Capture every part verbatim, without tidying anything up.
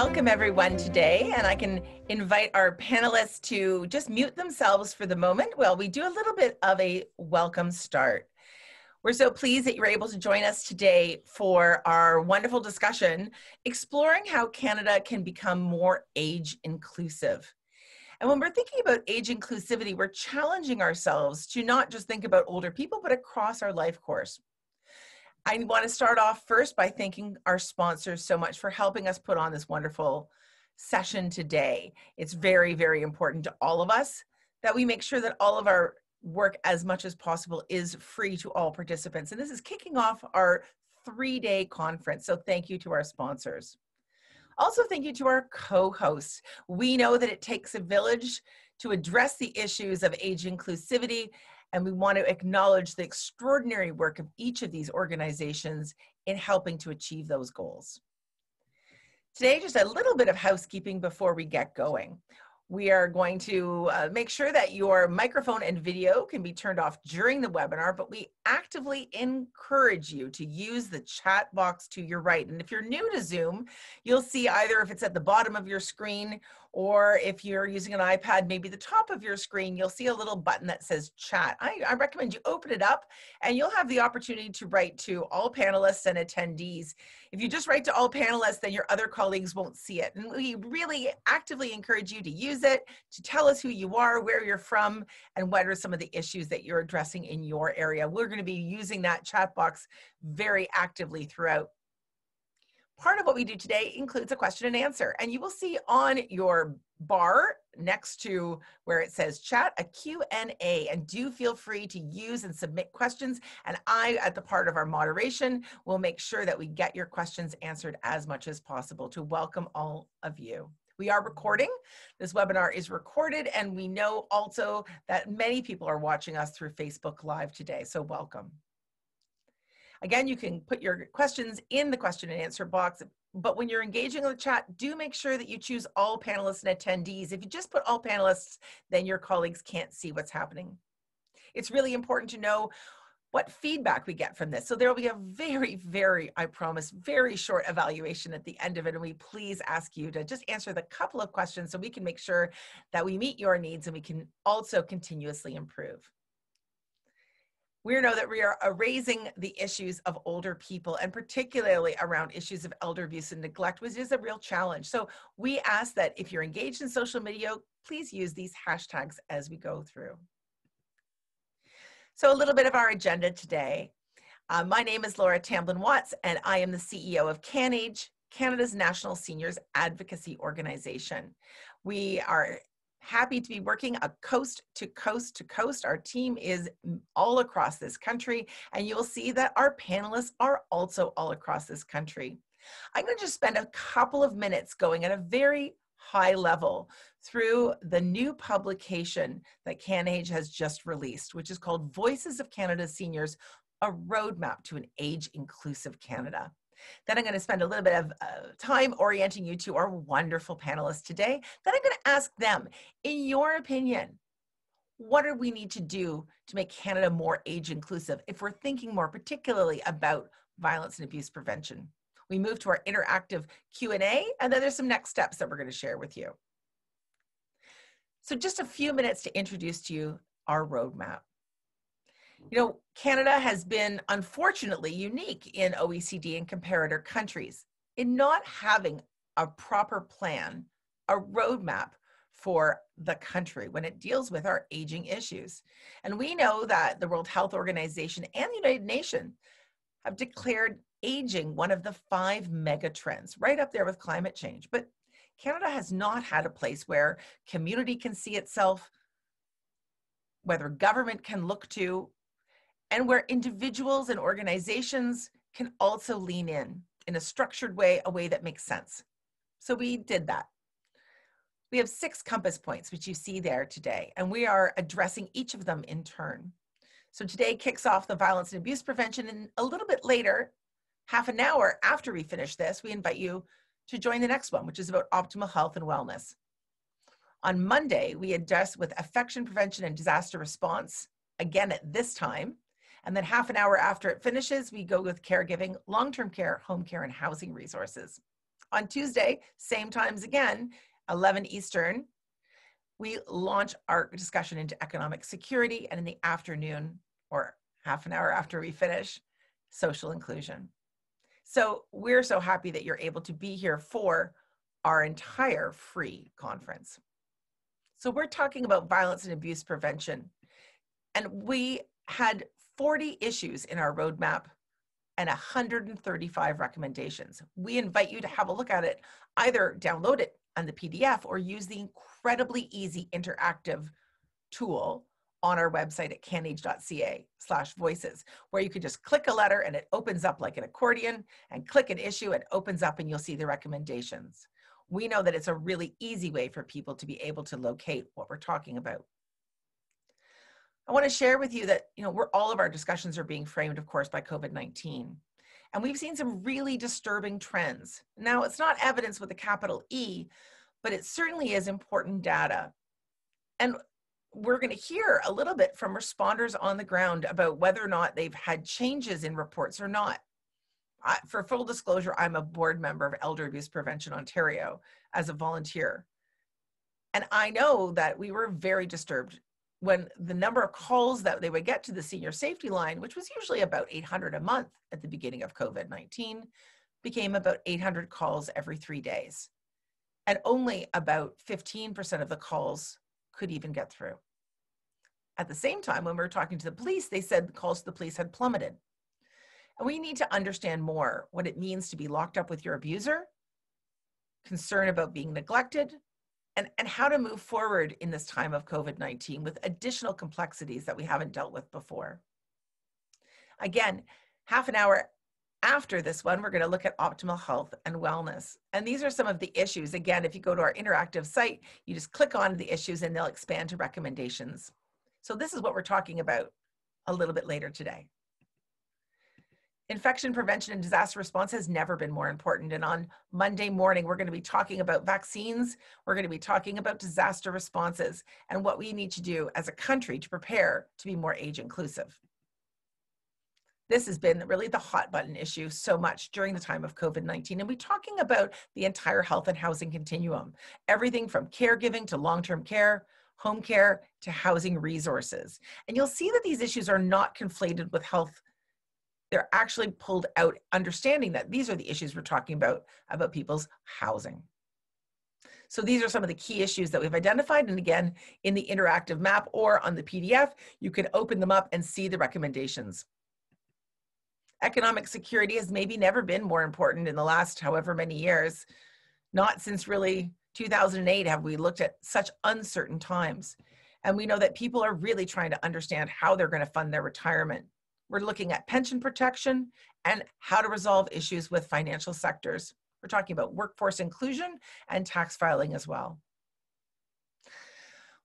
Welcome everyone today, and I can invite our panelists to just mute themselves for the moment while we do a little bit of a welcome start. We're so pleased that you're able to join us today for our wonderful discussion, exploring how Canada can become more age inclusive. And when we're thinking about age inclusivity, we're challenging ourselves to not just think about older people, but across our life course. I want to start off first by thanking our sponsors so much for helping us put on this wonderful session today. It's very, very important to all of us that we make sure that all of our work as much as possible is free to all participants. And this is kicking off our three-day conference. So thank you to our sponsors. Also, thank you to our co-hosts. We know that it takes a village to address the issues of age inclusivity, and we want to acknowledge the extraordinary work of each of these organizations in helping to achieve those goals. Today, just a little bit of housekeeping before we get going. We are going to uh, make sure that your microphone and video can be turned off during the webinar, but we actively encourage you to use the chat box to your right. And if you're new to Zoom, you'll see either if it's at the bottom of your screen, or if you're using an iPad, maybe the top of your screen, you'll see a little button that says chat. I, I recommend you open it up and you'll have the opportunity to write to all panelists and attendees. If you just write to all panelists, then your other colleagues won't see it. And we really actively encourage you to use it to tell us who you are, where you're from, and what are some of the issues that you're addressing in your area. We're going to be using that chat box very actively throughout. Part of what we do today includes a question and answer, and you will see on your bar next to where it says chat, a Q and A, and do feel free to use and submit questions, and I, at the part of our moderation, will make sure that we get your questions answered as much as possible to welcome all of you. We are recording. This webinar is recorded, and we know also that many people are watching us through Facebook Live today, so welcome. Again, you can put your questions in the question and answer box, but when you're engaging in the chat, do make sure that you choose all panelists and attendees. If you just put all panelists, then your colleagues can't see what's happening. It's really important to know what feedback we get from this. So there will be a very, very, I promise, very short evaluation at the end of it. And we please ask you to just answer the couple of questions so we can make sure that we meet your needs and we can also continuously improve. We know that we are raising the issues of older people, and particularly around issues of elder abuse and neglect, which is a real challenge. So we ask that if you're engaged in social media, please use these hashtags as we go through. So a little bit of our agenda today. Uh, my name is Laura Tamblyn Watts, and I am the C E O of CanAge, Canada's National Seniors Advocacy Organization. We are happy to be working a coast to coast to coast. Our team is all across this country, and you will see that our panelists are also all across this country. I'm going to just spend a couple of minutes going at a very high level through the new publication that CanAge has just released, which is called Voices of Canada's Seniors, A Roadmap to an Age-Inclusive Canada. Then I'm going to spend a little bit of uh, time orienting you to our wonderful panelists today. Then I'm going to ask them, in your opinion, what do we need to do to make Canada more age-inclusive if we're thinking more particularly about violence and abuse prevention? We move to our interactive Q and A, and then there's some next steps that we're going to share with you. So just a few minutes to introduce to you our roadmap. You know, Canada has been unfortunately unique in O E C D and comparator countries in not having a proper plan, a roadmap for the country when it deals with our aging issues. And we know that the World Health Organization and the United Nations have declared aging one of the five mega trends, right up there with climate change. But Canada has not had a place where community can see itself, whether government can look to, and where individuals and organizations can also lean in, in a structured way, a way that makes sense. So we did that. We have six compass points, which you see there today, and we are addressing each of them in turn. So today kicks off the violence and abuse prevention, and a little bit later, half an hour after we finish this, we invite you to join the next one, which is about optimal health and wellness. On Monday, we address with infection prevention and disaster response, again at this time, and then half an hour after it finishes, we go with caregiving, long-term care, home care, and housing resources. on Tuesday, same times again, eleven Eastern, we launch our discussion into economic security, and in the afternoon, or half an hour after we finish, social inclusion. So we're so happy that you're able to be here for our entire free conference. So we're talking about violence and abuse prevention, and we had forty issues in our roadmap and one hundred thirty-five recommendations. We invite you to have a look at it, either download it on the P D F or use the incredibly easy interactive tool on our website at canage dot c a slash voices, where you can just click a letter and it opens up like an accordion, and click an issue and it opens up and you'll see the recommendations. We know that it's a really easy way for people to be able to locate what we're talking about. I want to share with you that, you know, we're, all of our discussions are being framed, of course, by COVID nineteen. And we've seen some really disturbing trends. Now, it's not evidence with a capital E, but it certainly is important data. And we're going to hear a little bit from responders on the ground about whether or not they've had changes in reports or not. I, for full disclosure, I'm a board member of Elder Abuse Prevention Ontario as a volunteer. And I know that we were very disturbed when the number of calls that they would get to the Senior Safety Line, which was usually about eight hundred a month at the beginning of COVID nineteen, became about eight hundred calls every three days. And only about fifteen percent of the calls could even get through. At the same time, when we were talking to the police, they said the calls to the police had plummeted. And we need to understand more what it means to be locked up with your abuser, concern about being neglected, And, and how to move forward in this time of COVID nineteen with additional complexities that we haven't dealt with before. Again, half an hour after this one, we're going to look at optimal health and wellness. And these are some of the issues. Again, if you go to our interactive site, you just click on the issues and they'll expand to recommendations. So this is what we're talking about a little bit later today. Infection prevention and disaster response has never been more important. And on Monday morning, we're going to be talking about vaccines. We're going to be talking about disaster responses and what we need to do as a country to prepare to be more age inclusive. This has been really the hot button issue so much during the time of COVID nineteen. And we're talking about the entire health and housing continuum, everything from caregiving to long-term care, home care to housing resources. And you'll see that these issues are not conflated with health. They're actually pulled out, understanding that these are the issues we're talking about, about people's housing. So these are some of the key issues that we've identified. And again, in the interactive map or on the P D F, you can open them up and see the recommendations. Economic security has maybe never been more important in the last however many years. Not since really two thousand eight have we looked at such uncertain times. And we know that people are really trying to understand how they're going to fund their retirement. We're looking at pension protection and how to resolve issues with financial sectors. We're talking about workforce inclusion and tax filing as well.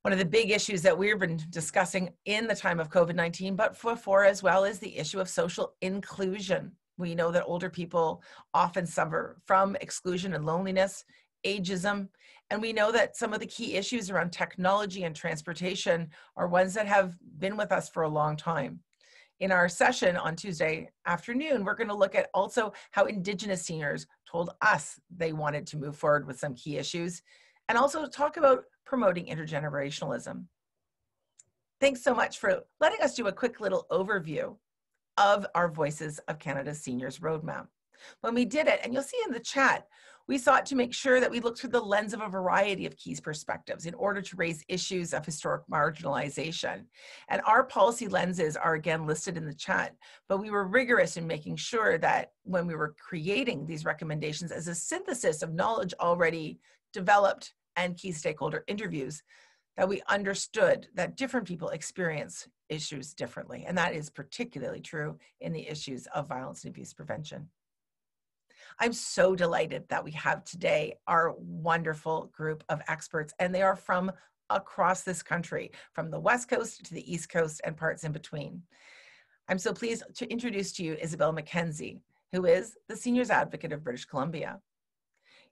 One of the big issues that we've been discussing in the time of COVID nineteen, but before as well, is the issue of social inclusion. We know that older people often suffer from exclusion and loneliness, ageism, and we know that some of the key issues around technology and transportation are ones that have been with us for a long time. In our session on Tuesday afternoon, we're going to look at also how Indigenous seniors told us they wanted to move forward with some key issues, and also talk about promoting intergenerationalism. Thanks so much for letting us do a quick little overview of our Voices of Canada's Seniors Roadmap. When we did it, and you'll see in the chat, we sought to make sure that we looked through the lens of a variety of key perspectives in order to raise issues of historic marginalization. And our policy lenses are again listed in the chat, but we were rigorous in making sure that when we were creating these recommendations as a synthesis of knowledge already developed and key stakeholder interviews, that we understood that different people experience issues differently. And that is particularly true in the issues of violence and abuse prevention. I'm so delighted that we have today our wonderful group of experts, and they are from across this country, from the West Coast to the East Coast and parts in between. I'm so pleased to introduce to you Isobel Mackenzie, who is the Seniors Advocate of British Columbia.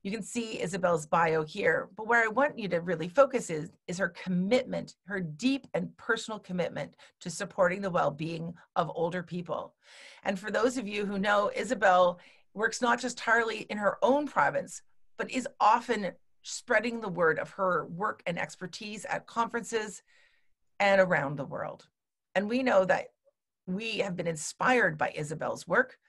You can see Isobel's bio here, but where I want you to really focus is, is her commitment, her deep and personal commitment to supporting the well-being of older people. And for those of you who know, Isobel works not just entirely in her own province, but is often spreading the word of her work and expertise at conferences and around the world. And we know that we have been inspired by Isobel's work.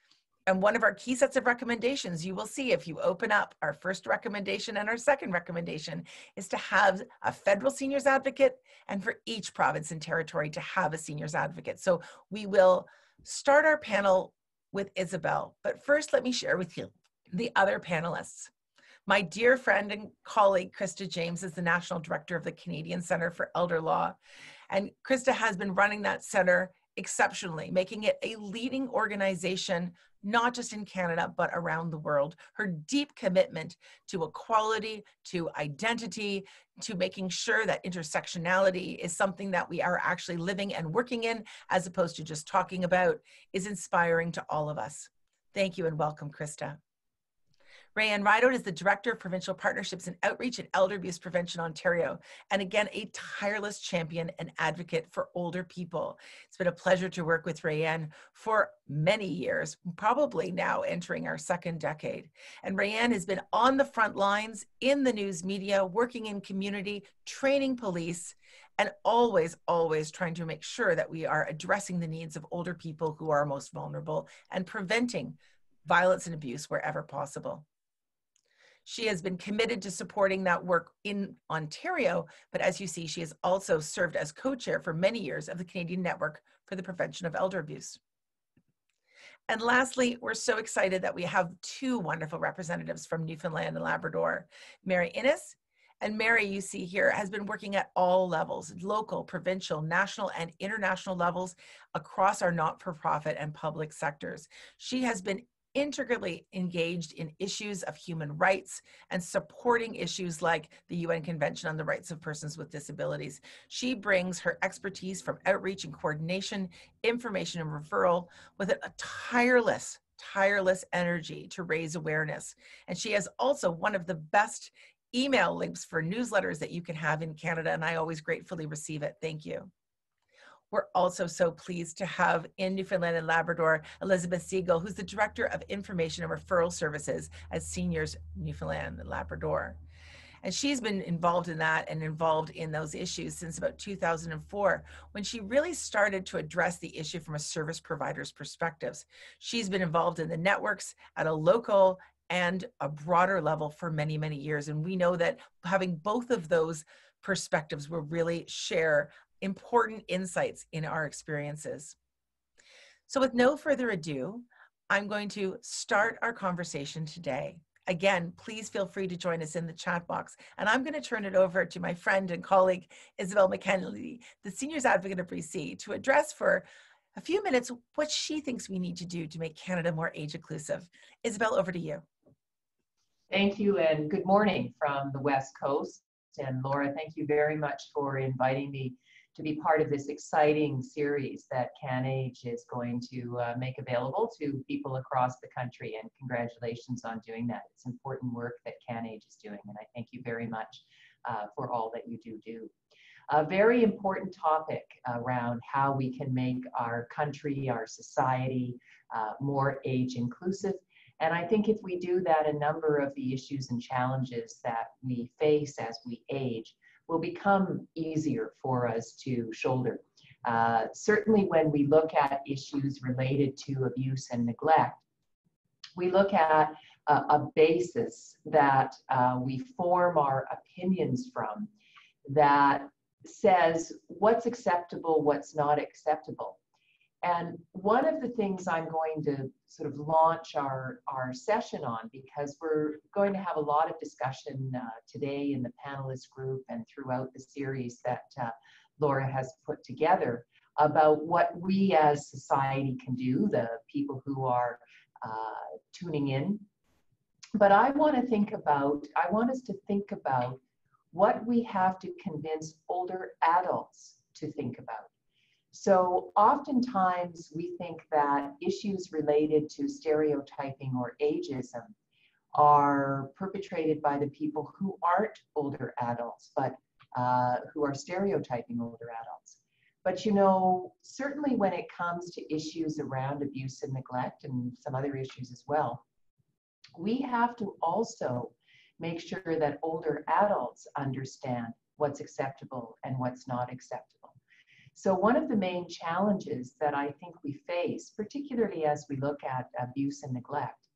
And one of our key sets of recommendations, you will see if you open up our first recommendation and our second recommendation, is to have a federal seniors advocate, and for each province and territory to have a seniors advocate. So we will start our panel with Isobel, but first let me share with you the other panelists. My dear friend and colleague, Krista James, is the National Director of the Canadian Centre for Elder Law, and Krista has been running that centre exceptionally, making it a leading organization, not just in Canada, but around the world. Her deep commitment to equality, to identity, to making sure that intersectionality is something that we are actually living and working in, as opposed to just talking about, is inspiring to all of us. Thank you and welcome, Krista. Raeann Rideout is the Director of Provincial Partnerships and Outreach at Elder Abuse Prevention Ontario, and again, a tireless champion and advocate for older people. It's been a pleasure to work with Raeann for many years, probably now entering our second decade. And Raeann has been on the front lines, in the news media, working in community, training police, and always, always trying to make sure that we are addressing the needs of older people who are most vulnerable and preventing violence and abuse wherever possible. She has been committed to supporting that work in Ontario, but as you see, she has also served as co-chair for many years of the Canadian Network for the Prevention of Elder Abuse. And lastly, we're so excited that we have two wonderful representatives from Newfoundland and Labrador, Mary Ennis. And Mary, you see here, has been working at all levels, local, provincial, national, and international levels across our not-for-profit and public sectors. She has been integrally engaged in issues of human rights and supporting issues like the U N Convention on the Rights of Persons with Disabilities. She brings her expertise from outreach and coordination, information and referral with a tireless, tireless energy to raise awareness. And she has also one of the best email links for newsletters that you can have in Canada, and I always gratefully receive it. Thank you. We're also so pleased to have in Newfoundland and Labrador, Elizabeth Siegel, who's the Director of Information and Referral Services at Seniors Newfoundland and Labrador. And she's been involved in that and involved in those issues since about two thousand four, when she really started to address the issue from a service provider's perspectives. She's been involved in the networks at a local and a broader level for many, many years. And we know that having both of those perspectives will really share important insights in our experiences. So with no further ado, I'm going to start our conversation today. Again, please feel free to join us in the chat box. And I'm going to turn it over to my friend and colleague, Isobel Mackenzie, the Seniors Advocate of B C, to address for a few minutes what she thinks we need to do to make Canada more age-inclusive. Isobel, over to you. Thank you, and good morning from the West Coast. And Laura, thank you very much for inviting me to be part of this exciting series that CanAge is going to uh, make available to people across the country, and congratulations on doing that. It's important work that CanAge is doing, and I thank you very much uh, for all that you do do. A very important topic around how we can make our country, our society uh, more age inclusive. And I think if we do that, a number of the issues and challenges that we face as we age will become easier for us to shoulder. Uh, certainly when we look at issues related to abuse and neglect, we look at a, a basis that uh, we form our opinions from that says what's acceptable, what's not acceptable. And one of the things I'm going to sort of launch our, our session on, because we're going to have a lot of discussion uh, today in the panelist group and throughout the series that uh, Laura has put together, about what we as society can do, the people who are uh, tuning in. But I want to think about, I want us to think about what we have to convince older adults to think about. So oftentimes we think that issues related to stereotyping or ageism are perpetrated by the people who aren't older adults, but uh, who are stereotyping older adults. But you know, certainly when it comes to issues around abuse and neglect and some other issues as well, we have to also make sure that older adults understand what's acceptable and what's not acceptable. So one of the main challenges that I think we face, particularly as we look at abuse and neglect,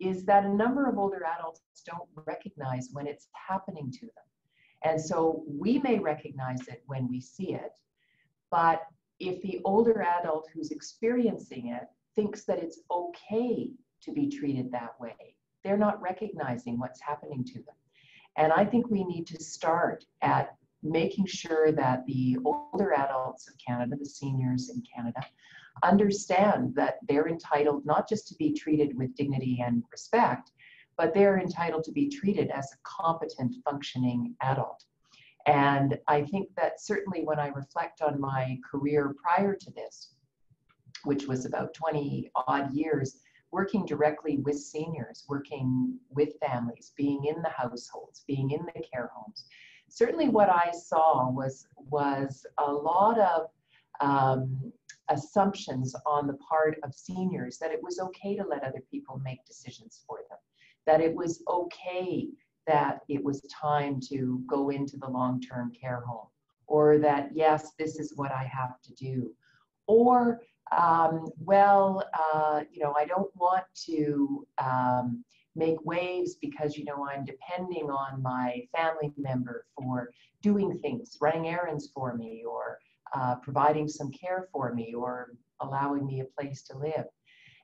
is that a number of older adults don't recognize when it's happening to them. And so we may recognize it when we see it, but if the older adult who's experiencing it thinks that it's okay to be treated that way, they're not recognizing what's happening to them. And I think we need to start at making sure that the older adults of Canada, the seniors in Canada, understand that they're entitled not just to be treated with dignity and respect, but they're entitled to be treated as a competent, functioning adult. And I think that certainly when I reflect on my career prior to this, which was about twenty odd years, working directly with seniors, working with families, being in the households, being in the care homes, certainly what I saw was, was a lot of um, assumptions on the part of seniors that it was okay to let other people make decisions for them, that it was okay that it was time to go into the long-term care home, or that, yes, this is what I have to do, or, um, well, uh, you know, I don't want to um, make waves because, you know, I'm depending on my family member for doing things, running errands for me, or uh, providing some care for me, or allowing me a place to live.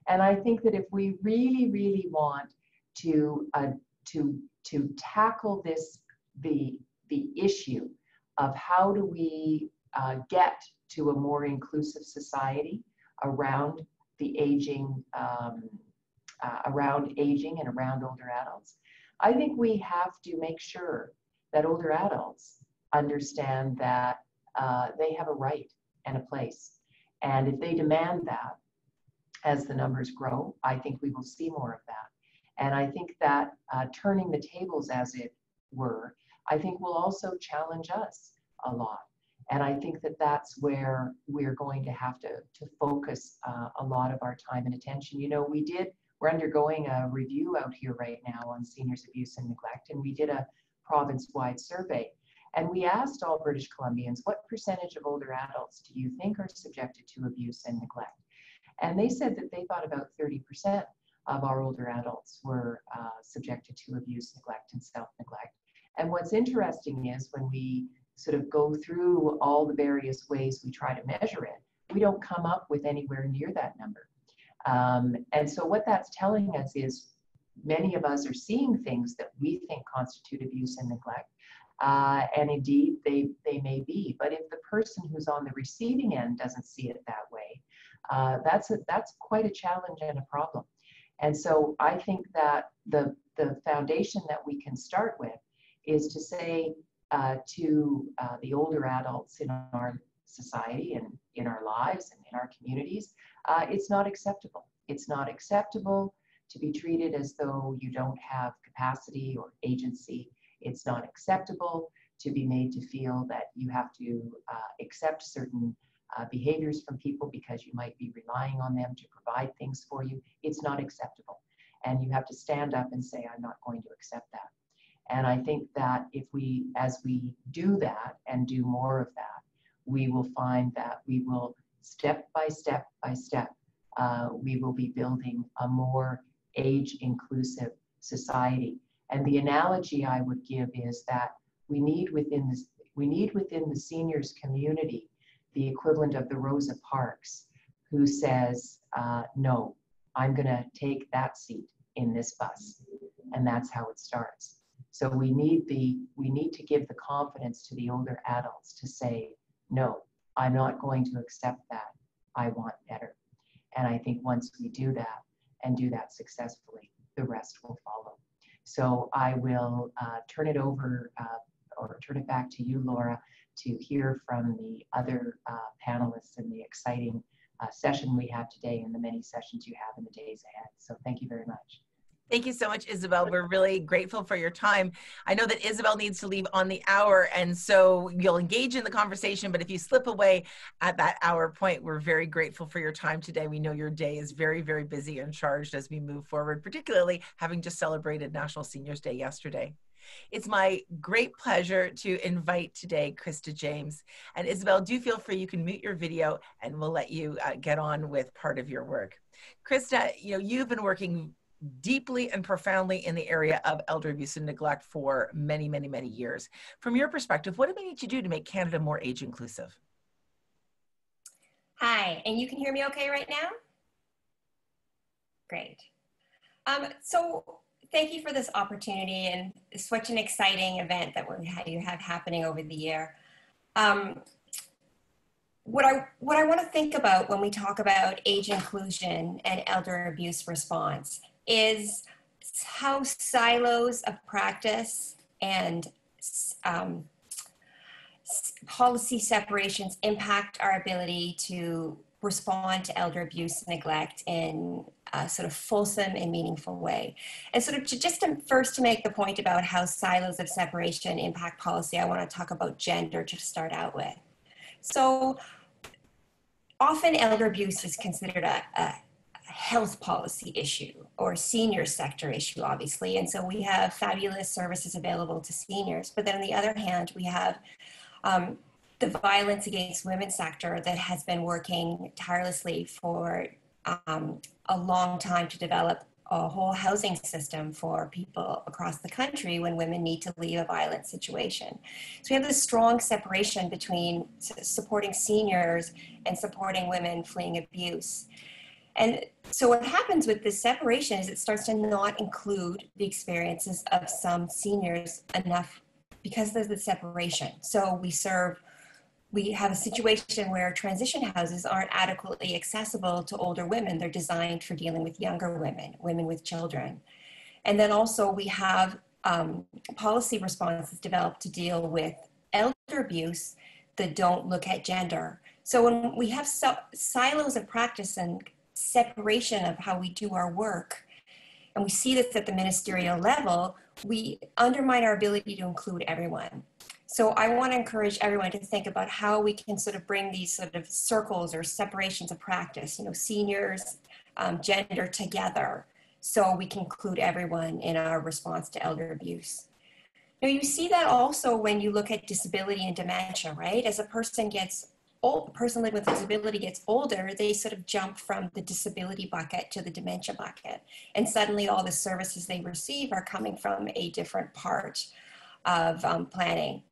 And I think that if we really, really want to uh, to to tackle this, the, the issue of how do we uh, get to a more inclusive society around the aging, um, uh, around aging and around older adults, I think we have to make sure that older adults understand that uh, they have a right and a place. And if they demand that, as the numbers grow, I think we will see more of that. And I think that uh, turning the tables, as it were, I think will also challenge us a lot. And I think that that's where we're going to have to, to focus uh, a lot of our time and attention. You know, we did, we're undergoing a review out here right now on seniors abuse and neglect, and we did a province-wide survey. And we asked all British Columbians, what percentage of older adults do you think are subjected to abuse and neglect? And they said that they thought about thirty percent. Of our older adults were uh, subjected to abuse, neglect, and self-neglect. And what's interesting is when we sort of go through all the various ways we try to measure it, we don't come up with anywhere near that number. Um, and so what that's telling us is many of us are seeing things that we think constitute abuse and neglect, uh, and indeed they, they may be. But if the person who's on the receiving end doesn't see it that way, uh, that's, a, that's quite a challenge and a problem. And so I think that the, the foundation that we can start with is to say uh, to uh, the older adults in our society and in our lives and in our communities, uh, it's not acceptable. It's not acceptable to be treated as though you don't have capacity or agency. It's not acceptable to be made to feel that you have to uh, accept certain Uh, behaviors from people because you might be relying on them to provide things for you. It's not acceptable. And you have to stand up and say, I'm not going to accept that. And I think that if we, as we do that and do more of that, we will find that we will step by step by step, uh, we will be building a more age-inclusive society. And the analogy I would give is that we need within this, we need within the seniors community the equivalent of the Rosa Parks, who says, uh, no, I'm gonna take that seat in this bus. And that's how it starts. So we need, the, we need to give the confidence to the older adults to say, no, I'm not going to accept that. I want better. And I think once we do that and do that successfully, the rest will follow. So I will uh, turn it over uh, or turn it back to you, Laura, to hear from the other uh, panelists in the exciting uh, session we have today and the many sessions you have in the days ahead. So thank you very much. Thank you so much, Isobel. We're really grateful for your time. I know that Isobel needs to leave on the hour, and so you'll engage in the conversation, but if you slip away at that hour point, we're very grateful for your time today. We know your day is very, very busy and charged as we move forward, particularly having just celebrated National Seniors Day yesterday. It's my great pleasure to invite today Krista James. And Isobel, do feel free, you can mute your video and we'll let you uh, get on with part of your work. Krista, you know, you've been working deeply and profoundly in the area of elder abuse and neglect for many, many, many years. From your perspective, what do we need to do to make Canada more age inclusive? Hi, and you can hear me okay right now? Great. Um, so thank you for this opportunity and such an exciting event that you have happening over the year. Um, what I, what I want to think about when we talk about age inclusion and elder abuse response is how silos of practice and um, policy separations impact our ability to respond to elder abuse and neglect in a sort of fulsome and meaningful way. And sort of to just to first to make the point about how silos of separation impact policy, I want to talk about gender to start out with. So often elder abuse is considered a, a health policy issue or senior sector issue, obviously. And so we have fabulous services available to seniors. But then on the other hand, we have um, the violence against women sector that has been working tirelessly for um, a long time to develop a whole housing system for people across the country when women need to leave a violent situation. So we have this strong separation between supporting seniors and supporting women fleeing abuse. And so what happens with this separation is it starts to not include the experiences of some seniors enough because there's the separation. So we serve, we have a situation where transition houses aren't adequately accessible to older women. They're designed for dealing with younger women, women with children. And then also we have um, policy responses developed to deal with elder abuse that don't look at gender. So when we have so silos of practice and separation of how we do our work, and we see this at the ministerial level, we undermine our ability to include everyone. So I want to encourage everyone to think about how we can sort of bring these sort of circles or separations of practice, you know, seniors, um, gender together, so we can include everyone in our response to elder abuse. Now you see that also when you look at disability and dementia, right? As a person gets old, a person living with disability gets older, they sort of jump from the disability bucket to the dementia bucket. And suddenly all the services they receive are coming from a different part of um, planning.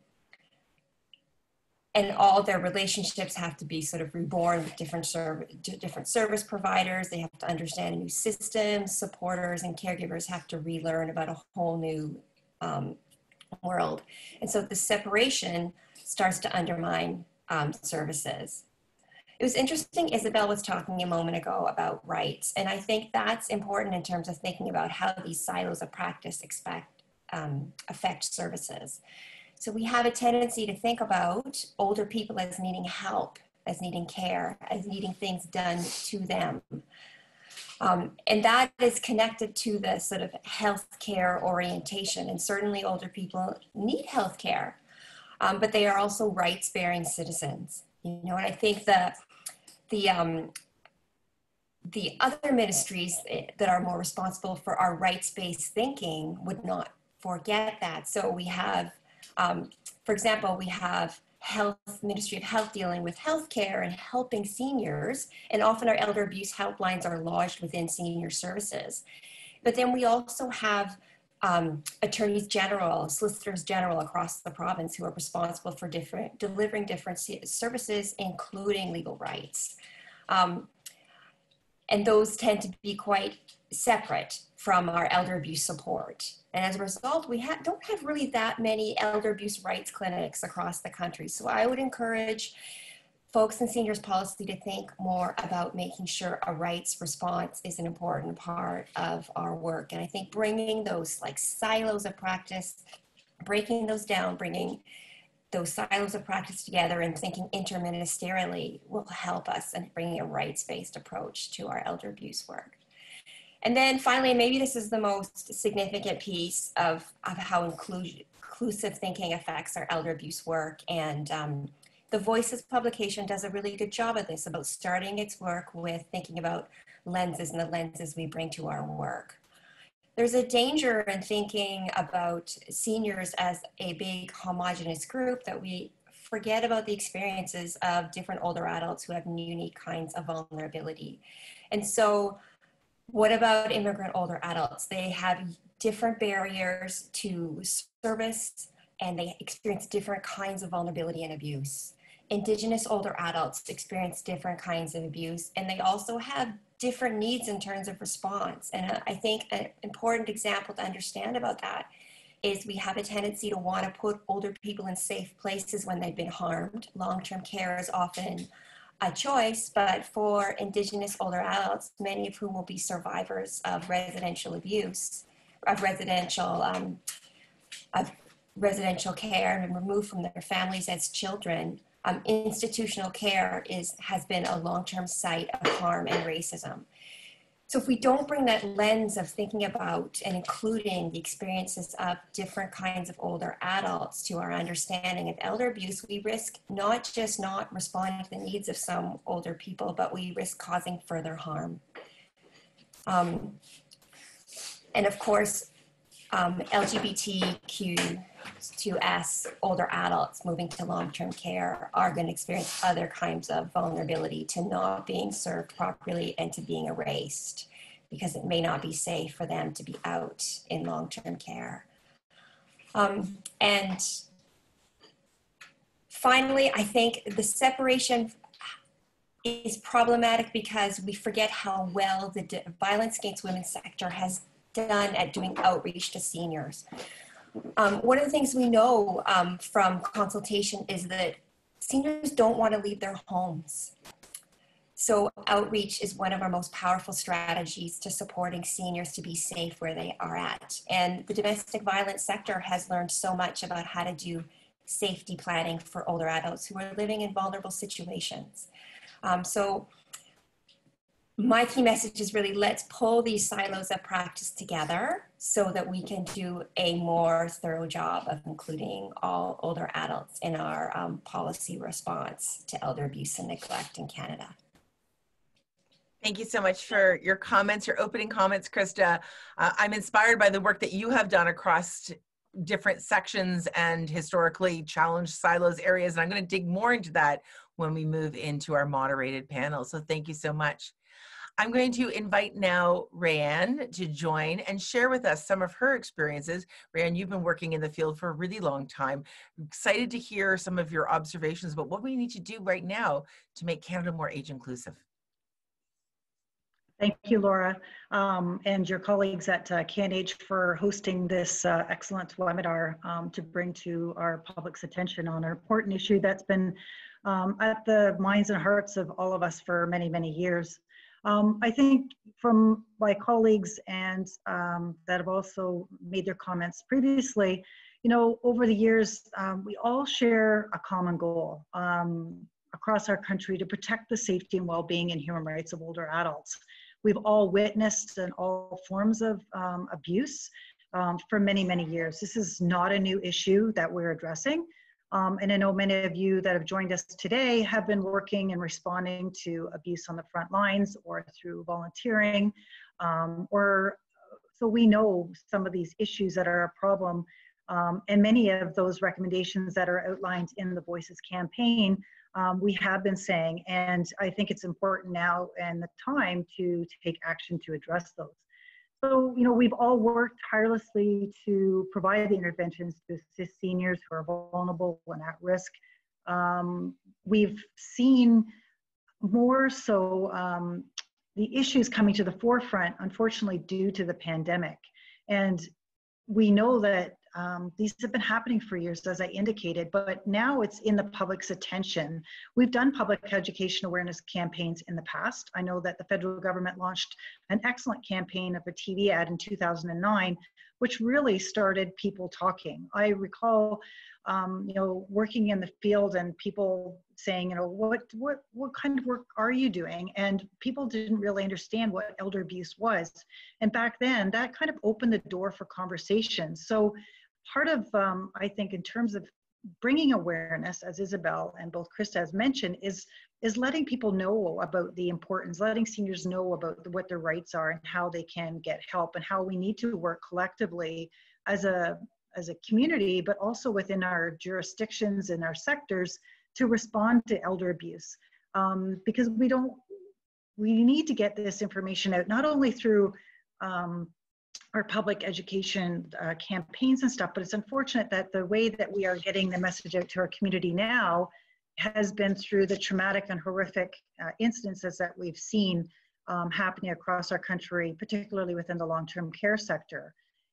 And all their relationships have to be sort of reborn with different, serv different service providers. They have to understand a new system. Supporters and caregivers have to relearn about a whole new um, world. And so the separation starts to undermine um, services. It was interesting, Isobel was talking a moment ago about rights. And I think that's important in terms of thinking about how these silos of practice expect, um, affect services. So we have a tendency to think about older people as needing help, as needing care, as needing things done to them. Um, and that is connected to the sort of healthcare orientation. And certainly older people need healthcare, um, but they are also rights-bearing citizens. You know, and I think that the, um, the other ministries that are more responsible for our rights-based thinking would not forget that. So we have Um, for example, we have health, Ministry of Health dealing with healthcare and helping seniors, and often our elder abuse helplines are lodged within senior services. But then we also have um, attorneys general, solicitors general across the province who are responsible for different, delivering different services, including legal rights. Um, and those tend to be quite separate from our elder abuse support. And as a result, we ha don't have really that many elder abuse rights clinics across the country. So I would encourage folks in seniors policy to think more about making sure a rights response is an important part of our work. And I think bringing those like silos of practice, breaking those down, bringing those silos of practice together and thinking interministerially will help us in bringing a rights-based approach to our elder abuse work. And then finally, maybe this is the most significant piece of, of how inclu- inclusive thinking affects our elder abuse work. And um, the Voices publication does a really good job of this, about starting its work with thinking about lenses and the lenses we bring to our work. There's a danger in thinking about seniors as a big homogenous group that we forget about the experiences of different older adults who have unique kinds of vulnerability. And so what about immigrant older adults? They have different barriers to service and they experience different kinds of vulnerability and abuse. Indigenous older adults experience different kinds of abuse, and they also have different needs in terms of response. And I think an important example to understand about that is we have a tendency to want to put older people in safe places when they've been harmed. Long-term care is often a choice, but for Indigenous older adults, many of whom will be survivors of residential abuse, of residential, um, of residential care and removed from their families as children, um, institutional care is, has been a long-term site of harm and racism. So if we don't bring that lens of thinking about and including the experiences of different kinds of older adults to our understanding of elder abuse, we risk not just not responding to the needs of some older people, but we risk causing further harm. Um, and of course, um, L G B T Q two S older adults moving to long-term care are going to experience other kinds of vulnerability to not being served properly and to being erased because it may not be safe for them to be out in long-term care. Um, and finally, I think the separation is problematic because we forget how well the violence against women sector has done at doing outreach to seniors. Um, one of the things we know um, from consultation is that seniors don't want to leave their homes. So outreach is one of our most powerful strategies to supporting seniors to be safe where they are at. And the domestic violence sector has learned so much about how to do safety planning for older adults who are living in vulnerable situations. Um, so my key message is really, let's pull these silos of practice together so that we can do a more thorough job of including all older adults in our um, policy response to elder abuse and neglect in Canada. Thank you so much for your comments, your opening comments, Krista. Uh, I'm inspired by the work that you have done across different sections and historically challenged silos areas. And I'm going to dig more into that when we move into our moderated panel. So thank you so much. I'm going to invite now Raeann to join and share with us some of her experiences. Raeann, you've been working in the field for a really long time. I'm excited to hear some of your observations about what we need to do right now to make Canada more age inclusive. Thank you, Laura, um, and your colleagues at uh, CanAge for hosting this uh, excellent webinar um, to bring to our public's attention on an important issue that's been um, at the minds and hearts of all of us for many, many years. Um, I think from my colleagues and um, that have also made their comments previously, you know, over the years, um, we all share a common goal um, across our country to protect the safety and well-being and human rights of older adults. We've all witnessed in all forms of um, abuse um, for many, many years. This is not a new issue that we're addressing. Um, and I know many of you that have joined us today have been working and responding to abuse on the front lines or through volunteering, um, or so we know some of these issues that are a problem. Um, and many of those recommendations that are outlined in the Voices campaign, um, we have been saying, and I think it's important now and the time to take action to address those. So, you know, we've all worked tirelessly to provide the interventions to assist seniors who are vulnerable and at risk. Um, we've seen more so um, the issues coming to the forefront, unfortunately, due to the pandemic. And we know that um, these have been happening for years, as I indicated, but now it's in the public's attention. We've done public education awareness campaigns in the past. I know that the federal government launched an excellent campaign of a T V ad in two thousand nine which really started people talking. I recall, um, you know, working in the field and people saying, you know, what, what, what kind of work are you doing? And people didn't really understand what elder abuse was. And back then, that kind of opened the door for conversation. So part of, um, I think, in terms of bringing awareness, as Isobel and both Krista has mentioned, is, is letting people know about the importance, letting seniors know about the, what their rights are and how they can get help and how we need to work collectively as a, as a community, but also within our jurisdictions and our sectors to respond to elder abuse. Um, because we don't, we need to get this information out, not only through um, our public education uh, campaigns and stuff, but it's unfortunate that the way that we are getting the message out to our community now has been through the traumatic and horrific uh, instances that we've seen um, happening across our country, particularly within the long-term care sector.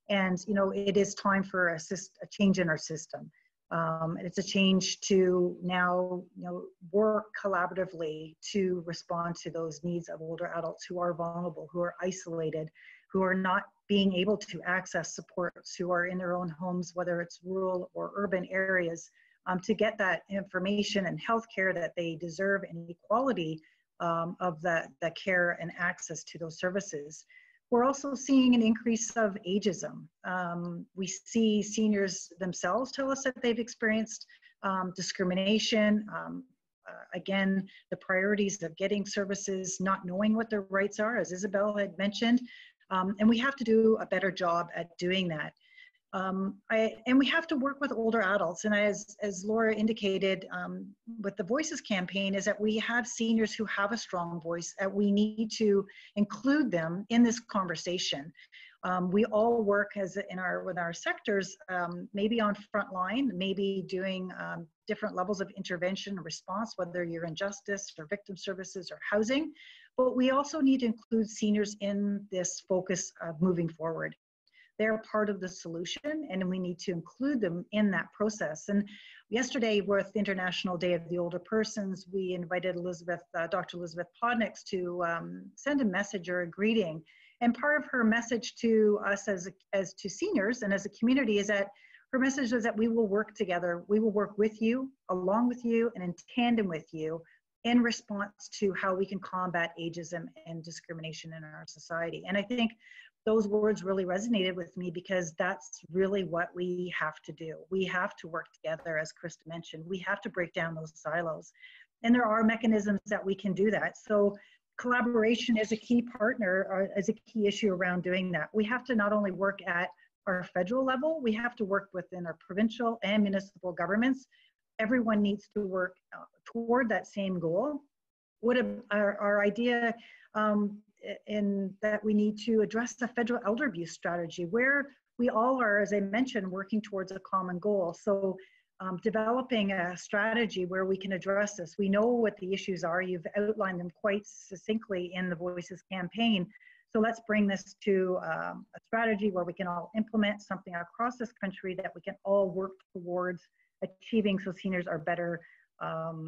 And, you know, it is time for a, a change in our system. Um, and it's a change to now, you know, work collaboratively to respond to those needs of older adults who are vulnerable, who are isolated, who are not being able to access supports, who are in their own homes, whether it's rural or urban areas, um, to get that information and health care that they deserve and the quality um, of the, the care and access to those services. We're also seeing an increase of ageism. Um, we see seniors themselves tell us that they've experienced um, discrimination, um, Uh, again, the priorities of getting services, not knowing what their rights are, as Isobel had mentioned, um, and we have to do a better job at doing that. Um, I, and we have to work with older adults, and as, as Laura indicated um, with the Voices campaign, is that we have seniors who have a strong voice, that we need to include them in this conversation. Um, we all work as in our with our sectors, um, maybe on front line, maybe doing um, different levels of intervention and response, whether you're in justice or victim services or housing, but we also need to include seniors in this focus of moving forward. They're part of the solution, and we need to include them in that process. And yesterday, with International Day of the Older Persons, we invited Elizabeth, uh, Doctor Elizabeth Podniks to um, send a message or a greeting. And part of her message to us as, as to seniors and as a community is that her message was that we will work together. We will work with you, along with you, and in tandem with you in response to how we can combat ageism and discrimination in our society. And I think those words really resonated with me because that's really what we have to do. We have to work together, as Krista mentioned. We have to break down those silos. And there are mechanisms that we can do that. So collaboration is a key partner, or is a key issue around doing that. We have to not only work at our federal level, we have to work within our provincial and municipal governments. Everyone needs to work toward that same goal. What a, our, our idea um, in that we need to address the federal elder abuse strategy, where we all are, as I mentioned, working towards a common goal. So Um, developing a strategy where we can address this. We know what the issues are. You've outlined them quite succinctly in the Voices campaign. So let's bring this to um, a strategy where we can all implement something across this country that we can all work towards achieving, so seniors are better. Um,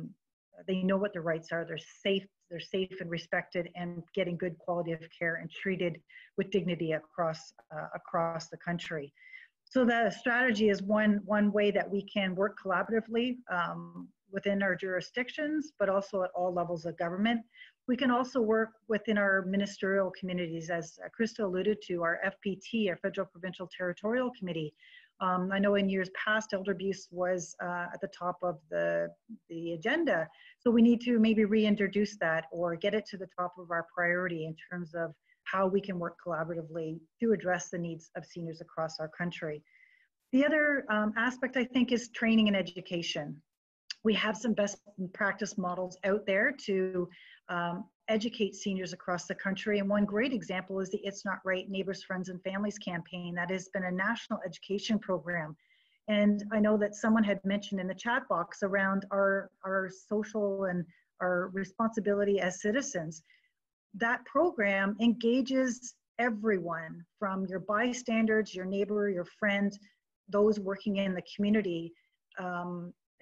they know what their rights are. They're safe. They're safe and respected, and getting good quality of care and treated with dignity across uh, across the country. So the strategy is one, one way that we can work collaboratively um, within our jurisdictions, but also at all levels of government. We can also work within our ministerial communities, as Krista alluded to, our F P T, our Federal Provincial Territorial Committee. Um, I know in years past, elder abuse was uh, at the top of the, the agenda. So we need to maybe reintroduce that or get it to the top of our priority in terms of how we can work collaboratively to address the needs of seniors across our country. The other um, aspect, I think, is training and education. We have some best practice models out there to um, educate seniors across the country. And one great example is the It's Not Right Neighbors, Friends and Families campaign. That has been a national education program. And I know that someone had mentioned in the chat box around our, our social and our responsibility as citizens. That program engages everyone, from your bystanders, your neighbor, your friend, those working in the community um,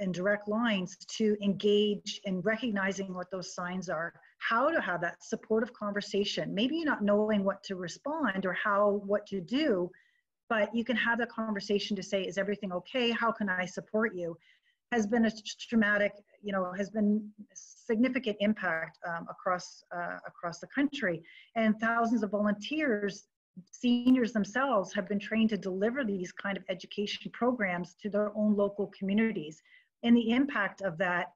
in direct lines, to engage in recognizing what those signs are, how to have that supportive conversation, maybe not knowing what to respond or how, what to do, but you can have a conversation to say, is everything okay? How can I support you? Has been a traumatic, you know, has been significant impact um, across, uh, across the country. And thousands of volunteers, seniors themselves, have been trained to deliver these kind of education programs to their own local communities. And the impact of that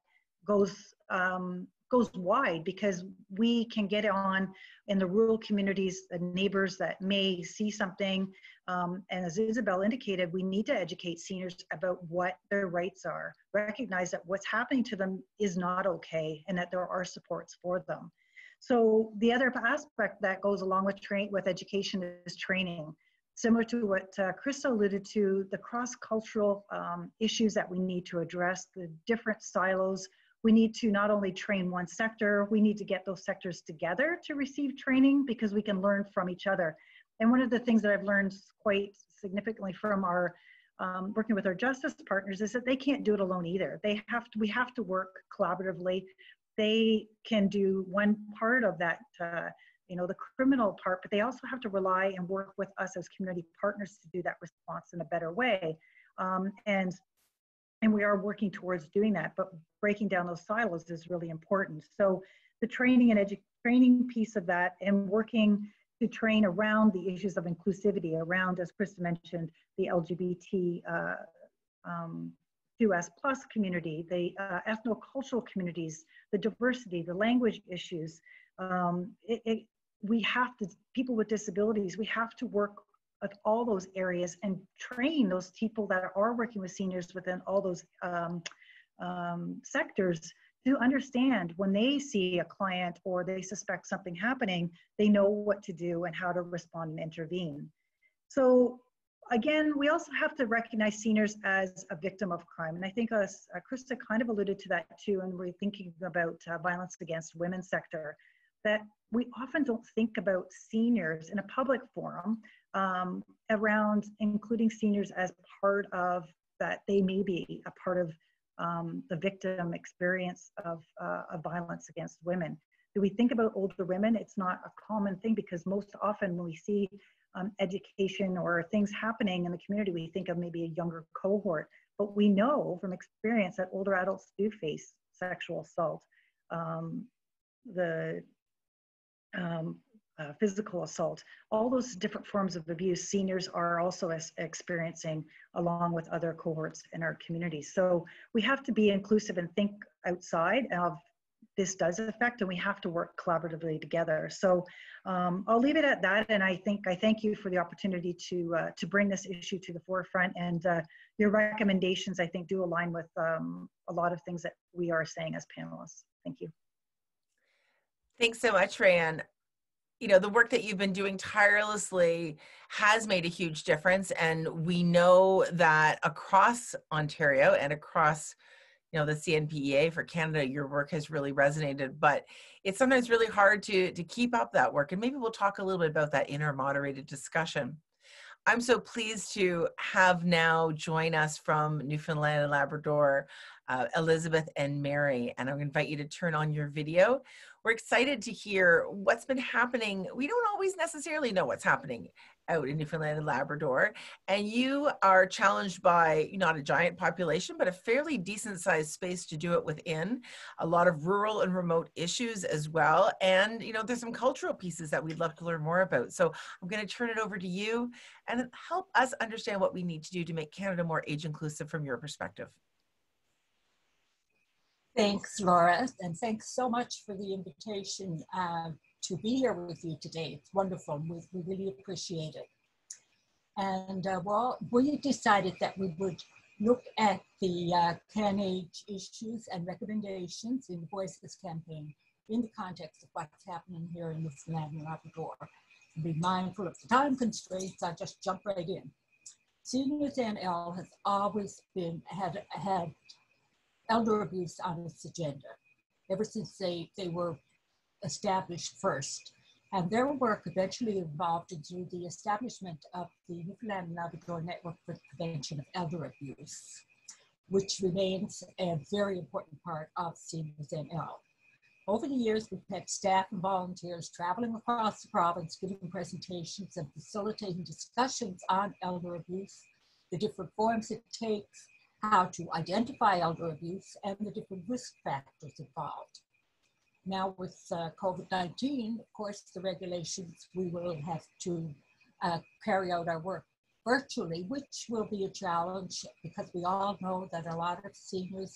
goes, um, goes wide, because we can get on in the rural communities, the neighbors that may see something. Um, and as Isobel indicated, we need to educate seniors about what their rights are, recognize that what's happening to them is not okay, and that there are supports for them. So the other aspect that goes along with, train, with education is training. Similar to what uh, Krista alluded to, the cross-cultural um, issues that we need to address, the different silos. We need to not only train one sector, we need to get those sectors together to receive training, because we can learn from each other. And one of the things that I've learned quite significantly from our um, working with our justice partners is that they can't do it alone either. They have to, we have to work collaboratively. They can do one part of that, uh, you know, the criminal part, but they also have to rely and work with us as community partners to do that response in a better way. Um, and And we are working towards doing that, but breaking down those silos is really important. So the training and edu- training piece of that, and working to train around the issues of inclusivity, around, as Krista mentioned, the L G B T uh, um, two S plus community, the uh, ethno-cultural communities, the diversity, the language issues. Um, it, it, we have to, people with disabilities, we have to work at all those areas and train those people that are working with seniors within all those um, um, sectors to understand when they see a client or they suspect something happening, they know what to do and how to respond and intervene. So again, we also have to recognize seniors as a victim of crime. And I think us, uh, Krista kind of alluded to that too, and we're thinking about uh, violence against women sector, that we often don't think about seniors in a public forum um, around including seniors as part of that. They may be a part of um, the victim experience of, uh, of violence against women. Do we think about older women? It's not a common thing, because most often when we see um, education or things happening in the community, we think of maybe a younger cohort, but we know from experience that older adults do face sexual assault. Um, the um, uh, physical assault, all those different forms of abuse seniors are also as experiencing along with other cohorts in our community. So we have to be inclusive and think outside of this does affect, and we have to work collaboratively together. So um, I'll leave it at that. And I think I thank you for the opportunity to, uh, to bring this issue to the forefront, and uh, your recommendations, I think, do align with um, a lot of things that we are saying as panelists. Thank you. Thanks so much, Raeann. You know, the work that you've been doing tirelessly has made a huge difference, and we know that across Ontario and across, you know, the C N P E A for Canada, your work has really resonated, but it's sometimes really hard to, to keep up that work, and maybe we'll talk a little bit about that in our moderated discussion. I'm so pleased to have now join us from Newfoundland and Labrador, uh, Elizabeth and Mary, and I'm going to invite you to turn on your video. We're excited to hear what's been happening. We don't always necessarily know what's happening out in Newfoundland and Labrador, and you are challenged by not a giant population, but a fairly decent sized space to do it within, a lot of rural and remote issues as well, and you know, there's some cultural pieces that we'd love to learn more about. So I'm going to turn it over to you and help us understand what we need to do to make Canada more age inclusive from your perspective. Thanks, Laura, and thanks so much for the invitation uh, to be here with you today. It's wonderful. We, we really appreciate it. And uh, well, we decided that we would look at the uh, CanAge issues and recommendations in the Voices campaign in the context of what's happening here in Newfoundland and Labrador. To be mindful of the time constraints, I'll just jump right in. Seniors N L has always been, had, had elder abuse on its agenda ever since they, they were established first. And their work eventually evolved into the establishment of the Newfoundland and Labrador Network for the Prevention of Elder Abuse, which remains a very important part of Seniors N L. Over the years, we've had staff and volunteers traveling across the province, giving presentations and facilitating discussions on elder abuse, the different forms it takes, how to identify elder abuse, and the different risk factors involved. Now with uh, COVID nineteen, of course, the regulations, we will have to uh, carry out our work virtually, which will be a challenge because we all know that a lot of seniors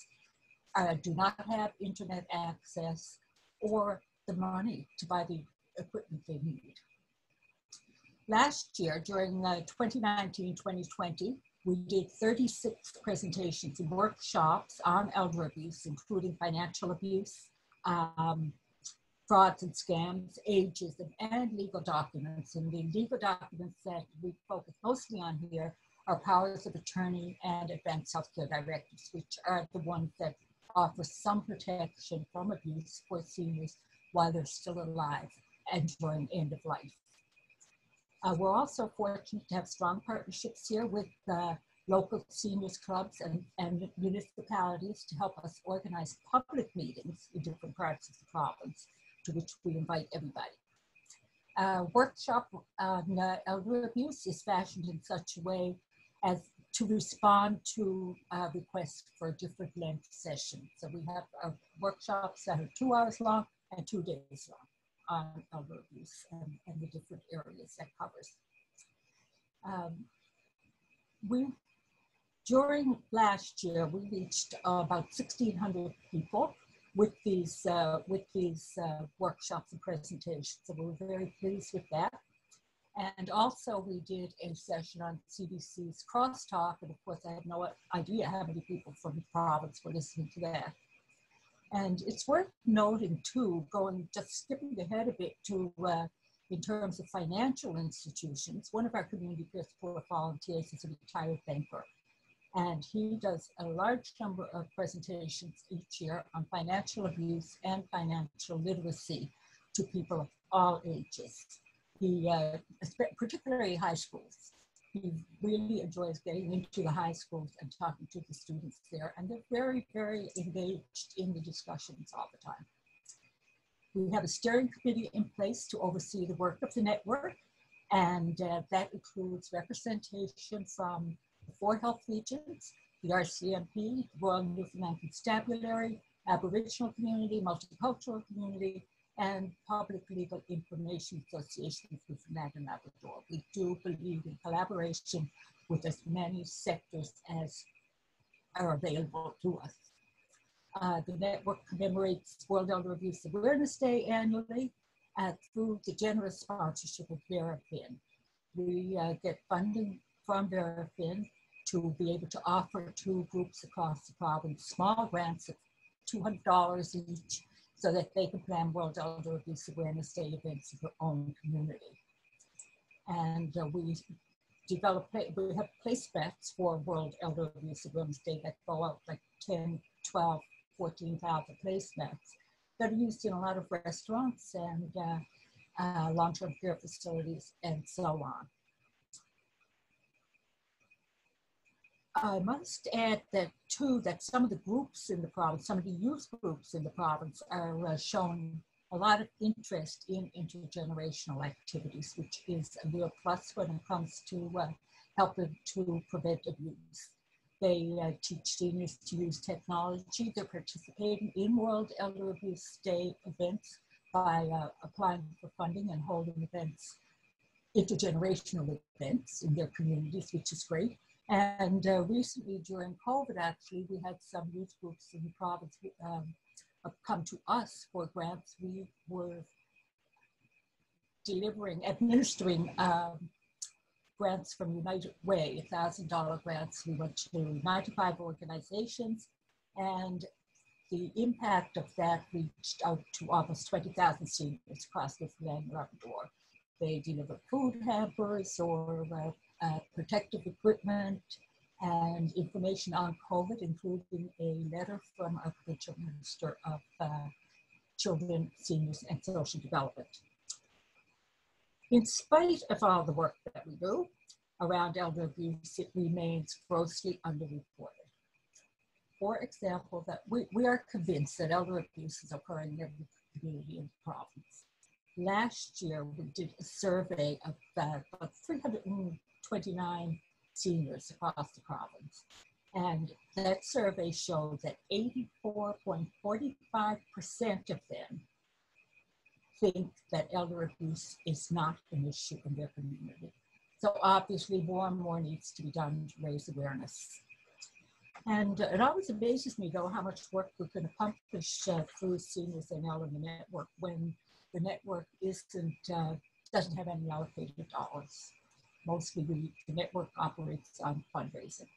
uh, do not have internet access or the money to buy the equipment they need. Last year, during twenty nineteen twenty twenty, we did thirty-six presentations and workshops on elder abuse, including financial abuse, um, frauds and scams, ageism, and legal documents. And the legal documents that we focus mostly on here are powers of attorney and advanced healthcare directives, which are the ones that offer some protection from abuse for seniors while they're still alive and during end of life. Uh, we're also fortunate to have strong partnerships here with uh, local seniors clubs and, and municipalities to help us organize public meetings in different parts of the province, to which we invite everybody. Uh, workshop on uh, elder abuse is fashioned in such a way as to respond to uh, requests for different length sessions. So we have our workshops that are two hours long and two days long on elder abuse and, and the different areas that covers. Um, we, during last year, we reached uh, about sixteen hundred people with these, uh, with these uh, workshops and presentations, so we were very pleased with that. And also we did a session on C B C's crosstalk, and of course I had no idea how many people from the province were listening to that. And it's worth noting too, going just skipping ahead a bit to, uh, in terms of financial institutions, one of our community peer support volunteers is a retired banker. And he does a large number of presentations each year on financial abuse and financial literacy to people of all ages. He, uh, particularly high schools. He really enjoys getting into the high schools and talking to the students there, and they're very, very engaged in the discussions all the time. We have a steering committee in place to oversee the work of the network, and uh, that includes representation from the four health regions, the R C M P, Royal Newfoundland Constabulary, Aboriginal community, multicultural community, and Public Legal Information Association with Newfoundland and Labrador. We do believe in collaboration with as many sectors as are available to us. Uh, the network commemorates World Elder Abuse Awareness Day annually uh, through the generous sponsorship of VeraFin. We uh, get funding from VeraFin to be able to offer to groups across the province small grants of two hundred dollars each, so that they can plan World Elder Abuse Awareness Day events in their own community. And uh, we develop, we have placemats for World Elder Abuse Awareness Day that go out like ten, twelve, fourteen thousand placemats that are used in a lot of restaurants and uh, uh, long-term care facilities and so on. I must add that too, that some of the groups in the province, some of the youth groups in the province are uh, showing a lot of interest in intergenerational activities, which is a real plus when it comes to uh, helping to prevent abuse. They uh, teach seniors to use technology. They're participating in World Elder Abuse Day events by uh, applying for funding and holding events, intergenerational events in their communities, which is great. And uh, recently during COVID, actually, we had some youth groups in the province um, come to us for grants. We were delivering, administering um, grants from United Way, one thousand dollar grants. We went to ninety-five organizations, and the impact of that reached out to almost twenty thousand seniors across Newfoundland and Labrador. They delivered food hampers or uh, Uh, protective equipment and information on COVID, including a letter from our provincial minister of uh, Children, Seniors, and Social Development. In spite of all the work that we do around elder abuse, it remains grossly underreported. For example, that we, we are convinced that elder abuse is occurring in every community and province. Last year, we did a survey of about three hundred twenty-nine seniors across the province. And that survey showed that eighty-four point four five percent of them think that elder abuse is not an issue in their community. So obviously more and more needs to be done to raise awareness. And uh, it always amazes me though how much work we can accomplish uh, through Seniors and Elder Network when the network isn't, uh, doesn't have any allocated dollars. Mostly we, the network operates on fundraising.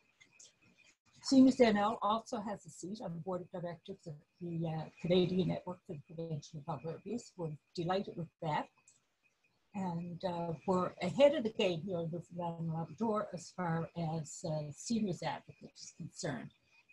Seniors N L also has a seat on the board of directors of the uh, Canadian Network for the Prevention of Elder Abuse. We're delighted with that. And uh, we're ahead of the game here in Newfoundland and Labrador as far as uh, seniors advocates is concerned.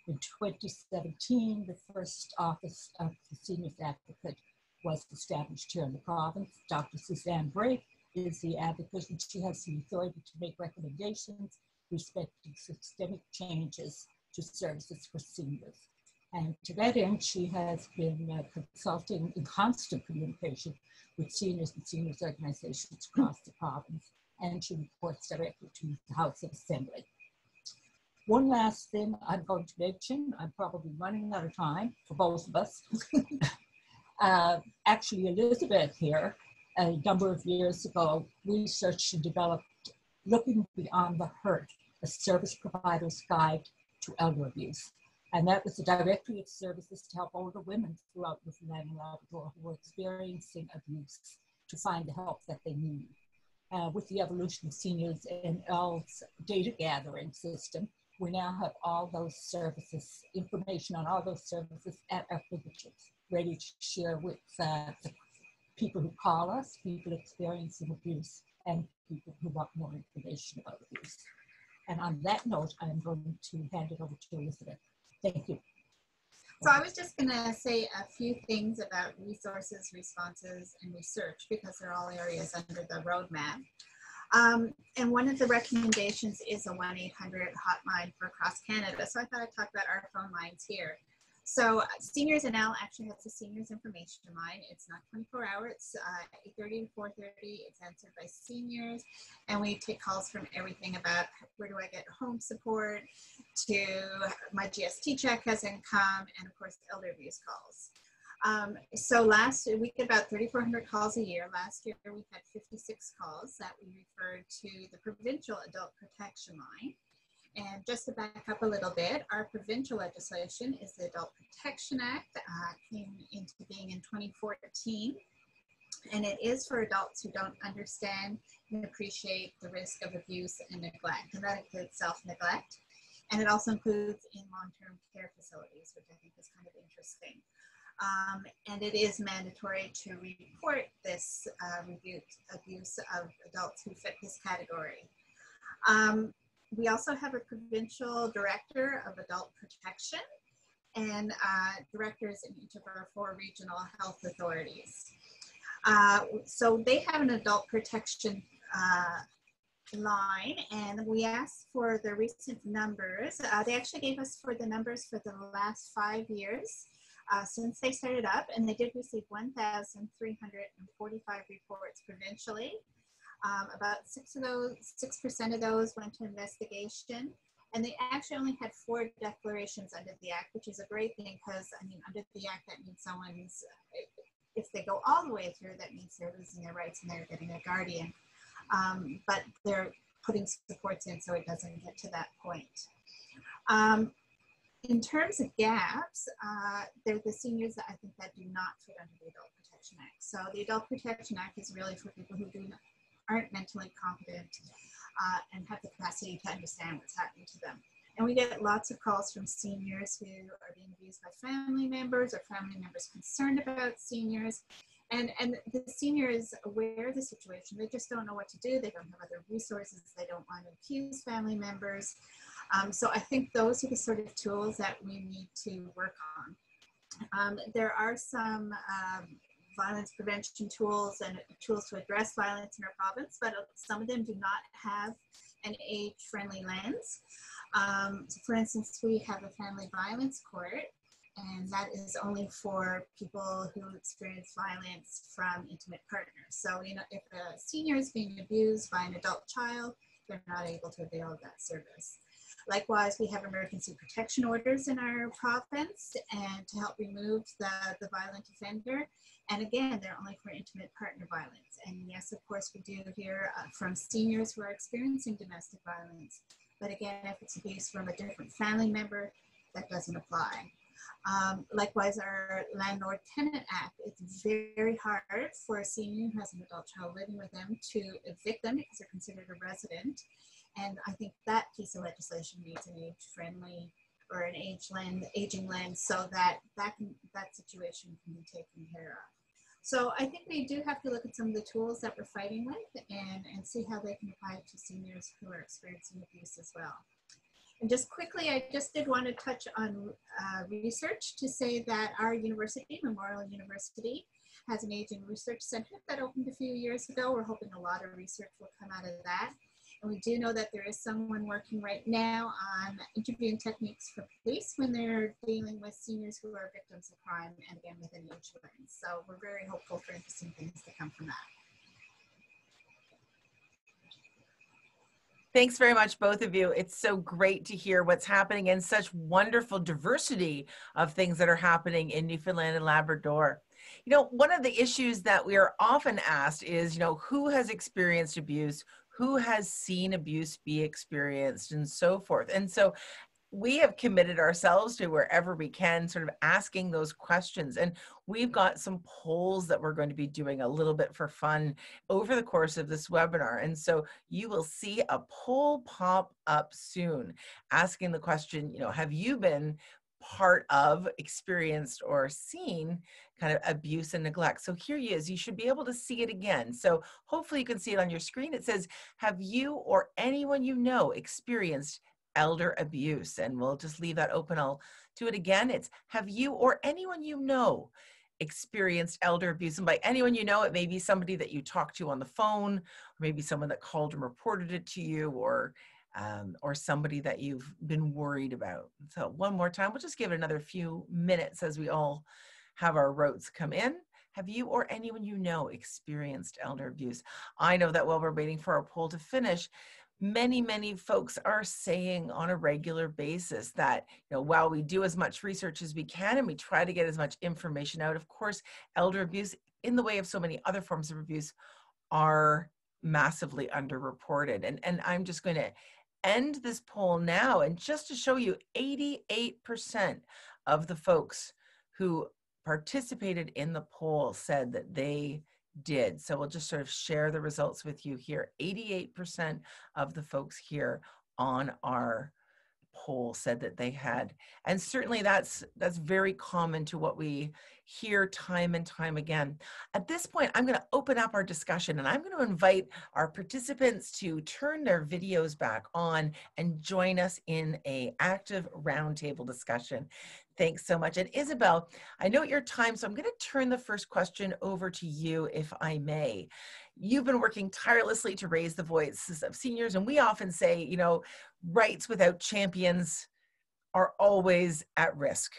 In twenty seventeen, the first office of the seniors advocate was established here in the province. Doctor Suzanne Bray is the advocate, and she has the authority to make recommendations respecting systemic changes to services for seniors. And to that end, she has been uh, consulting in constant communication with seniors and seniors organizations across the province, and she reports directly to the House of Assembly. One last thing I'm going to mention, I'm probably running out of time for both of us. uh, actually, Elizabeth here, a number of years ago, researched and developed Looking Beyond the Hurt, A Service Provider's Guide to Elder Abuse. And that was the directory of services to help older women throughout Newfoundland and Labrador who were experiencing abuse to find the help that they need. Uh, with the evolution of Seniors N L's data gathering system, we now have all those services, information on all those services at our fingertips, ready to share with uh, the people who call us, people experiencing abuse, and people who want more information about abuse. And on that note, I'm going to hand it over to Elizabeth. Thank you. So I was just going to say a few things about resources, responses, and research, because they're all areas under the roadmap. Um, and one of the recommendations is a one eight hundred hotline for across Canada. So I thought I'd talk about our phone lines here. So Seniors N L actually has a seniors information line. It's not twenty-four hours, it's uh, eight thirty to four thirty. It's answered by seniors. And we take calls from everything about where do I get home support to my G S T check has income, and of course elder abuse calls. Um, so last year, we get about thirty-four hundred calls a year. Last year we had fifty-six calls that we referred to the provincial adult protection line. And just to back up a little bit, our provincial legislation is the Adult Protection Act that uh, came into being in twenty fourteen. And it is for adults who don't understand and appreciate the risk of abuse and neglect. And that includes self-neglect. And it also includes in long-term care facilities, which I think is kind of interesting. Um, and it is mandatory to report this uh, abuse of adults who fit this category. Um, We also have a provincial director of adult protection and uh, directors in each of our four regional health authorities. Uh, so they have an adult protection uh, line, and we asked for the recent numbers. Uh, they actually gave us for the numbers for the last five years uh, since they started up, and they did receive one thousand three hundred forty-five reports provincially. Um, about six of those, six percent of those went to investigation, and they actually only had four declarations under the act, which is a great thing because, I mean, under the act, that means someone's, if they go all the way through, that means they're losing their rights and they're getting a guardian, um, but they're putting supports in so it doesn't get to that point. Um, in terms of gaps, uh, they're the seniors that I think that do not fit under the Adult Protection Act. So the Adult Protection Act is really for people who do not aren't mentally competent uh, and have the capacity to understand what's happening to them. And we get lots of calls from seniors who are being abused by family members or family members concerned about seniors. And, and the senior is aware of the situation. They just don't know what to do. They don't have other resources. They don't want to accuse family members. Um, so I think those are the sort of tools that we need to work on. Um, there are some um, violence prevention tools and tools to address violence in our province, but some of them do not have an age-friendly lens. Um, so for instance, we have a family violence court and that is only for people who experience violence from intimate partners. So, you know, if a senior is being abused by an adult child, they're not able to avail of that service. Likewise, we have emergency protection orders in our province and to help remove the, the violent offender. And again, they're only for intimate partner violence. And yes, of course, we do hear uh, from seniors who are experiencing domestic violence. But again, if it's abuse from a different family member, that doesn't apply. Um, likewise, our Landlord-Tenant Act, it's very hard for a senior who has an adult child living with them to evict them because they're considered a resident. And I think that piece of legislation needs an age-friendly or an age lens, aging lens, so that that, can, that situation can be taken care of. So I think we do have to look at some of the tools that we're fighting with and, and see how they can apply to seniors who are experiencing abuse as well. And just quickly, I just did want to touch on uh, research to say that our university, Memorial University, has an Aging Research Center that opened a few years ago. We're hoping a lot of research will come out of that. And we do know that there is someone working right now on interviewing techniques for police when they're dealing with seniors who are victims of crime, and again with an age lens. So we're very hopeful for interesting things to come from that. Thanks very much, both of you. It's so great to hear what's happening and such wonderful diversity of things that are happening in Newfoundland and Labrador. You know, one of the issues that we are often asked is, you know, who has experienced abuse? Who has seen abuse be experienced and so forth? And so we have committed ourselves to, wherever we can, sort of asking those questions. And we've got some polls that we're going to be doing a little bit for fun over the course of this webinar. And so you will see a poll pop up soon asking the question, you know, have you been part of, experienced, or seen kind of abuse and neglect? So here you is, you should be able to see it again. So hopefully you can see it on your screen. It says, have you or anyone you know experienced elder abuse? And we'll just leave that open. I'll do it again. It's, have you or anyone you know experienced elder abuse? And by anyone you know, it may be somebody that you talked to on the phone, or maybe someone that called and reported it to you, or Um, or somebody that you've been worried about. So one more time, we'll just give it another few minutes as we all have our votes come in. Have you or anyone you know experienced elder abuse? I know that while we're waiting for our poll to finish, many, many folks are saying on a regular basis that, you know, while we do as much research as we can and we try to get as much information out, of course, elder abuse, in the way of so many other forms of abuse, are massively underreported. And, and I'm just going to end this poll now, and just to show you, eighty-eight percent of the folks who participated in the poll said that they did. So we'll just sort of share the results with you here. eighty-eight percent of the folks here on our poll said that they had. And certainly that's that's very common to what we hear time and time again. At this point, I'm going to open up our discussion, and I'm going to invite our participants to turn their videos back on and join us in an active roundtable discussion. Thanks so much. And Isobel, I know your time, so I'm going to turn the first question over to you, if I may. You've been working tirelessly to raise the voices of seniors, and we often say, you know, rights without champions are always at risk.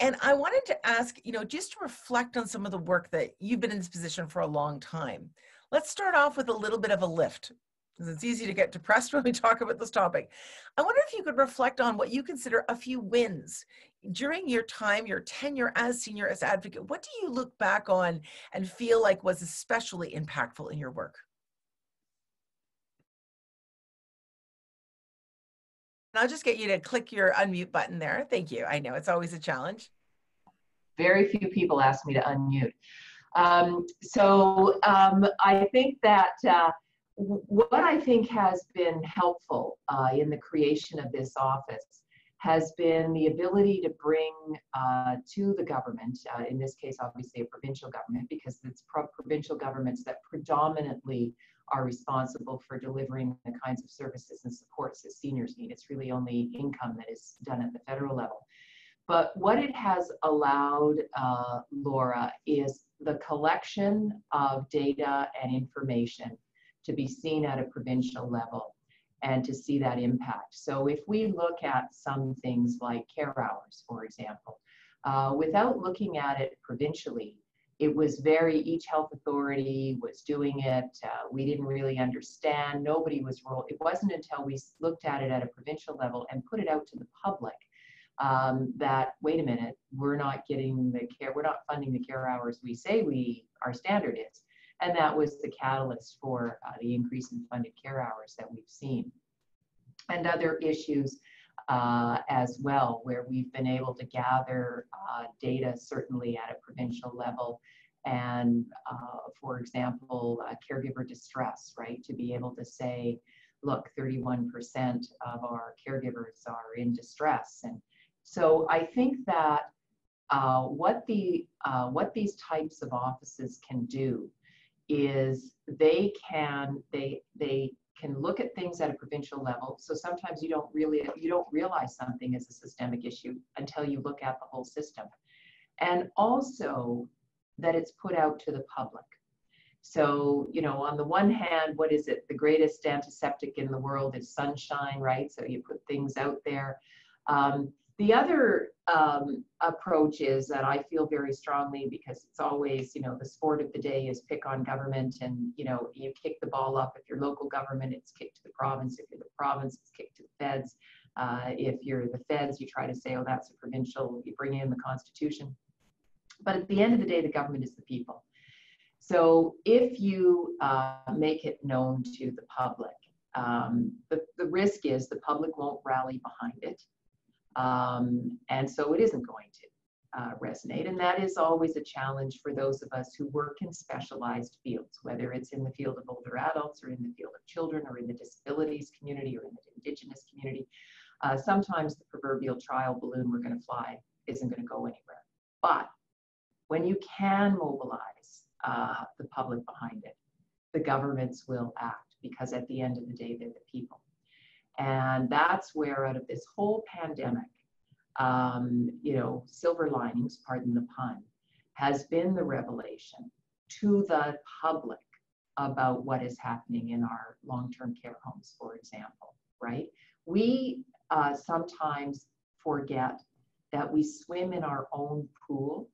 And I wanted to ask, you know, just to reflect on some of the work that you've been in this position for a long time. Let's start off with a little bit of a lift, because it's easy to get depressed when we talk about this topic. I wonder if you could reflect on what you consider a few wins during your time, your tenure as senior as advocate. What do you look back on and feel like was especially impactful in your work? And I'll just get you to click your unmute button there. Thank you. I know it's always a challenge. Very few people ask me to unmute. Um, so um, I think that uh, what I think has been helpful uh, in the creation of this office has been the ability to bring uh, to the government, uh, in this case, obviously a provincial government, because it's pro provincial governments that predominantly are responsible for delivering the kinds of services and supports that seniors need. It's really only income that is done at the federal level. But what it has allowed, uh, Laura, is the collection of data and information to be seen at a provincial level and to see that impact. So if we look at some things like care hours, for example, uh, without looking at it provincially. It was very, each health authority was doing it. Uh, we didn't really understand. Nobody was role. It wasn't until we looked at it at a provincial level and put it out to the public um, that, wait a minute, we're not getting the care, we're not funding the care hours we say we, our standard is. And that was the catalyst for uh, the increase in funded care hours that we've seen. And other issues uh, as well, where we've been able to gather uh, data, certainly at a provincial level. And uh, for example, uh, caregiver distress, right? To be able to say, look, thirty-one percent of our caregivers are in distress. And so I think that uh, what, the, uh, what these types of offices can do is they can, they, they, can look at things at a provincial level. So sometimes you don't really, you don't realize something is a systemic issue until you look at the whole system. And also that it's put out to the public. So, you know, on the one hand, what is it? The greatest antiseptic in the world is sunshine, right? So you put things out there. Um, the other um, approach is that I feel very strongly, because it's always, you know, the sport of the day is pick on government, and, you know, you kick the ball up. If you're local government, it's kicked to the province. If you're the province, it's kicked to the feds. Uh, if you're the feds, you try to say, oh, that's a provincial, you bring in the constitution. But at the end of the day, the government is the people. So if you uh, make it known to the public, um, the, the risk is the public won't rally behind it. Um, and so it isn't going to uh, resonate. And that is always a challenge for those of us who work in specialized fields, whether it's in the field of older adults or in the field of children or in the disabilities community or in the Indigenous community. Uh, sometimes the proverbial trial balloon we're going to fly isn't going to go anywhere. But when you can mobilize uh, the public behind it, the governments will act, because at the end of the day, they're the people. And that's where, out of this whole pandemic, um, you know, silver linings, pardon the pun, has been the revelation to the public about what is happening in our long-term care homes, for example, right? We uh, sometimes forget that we swim in our own pool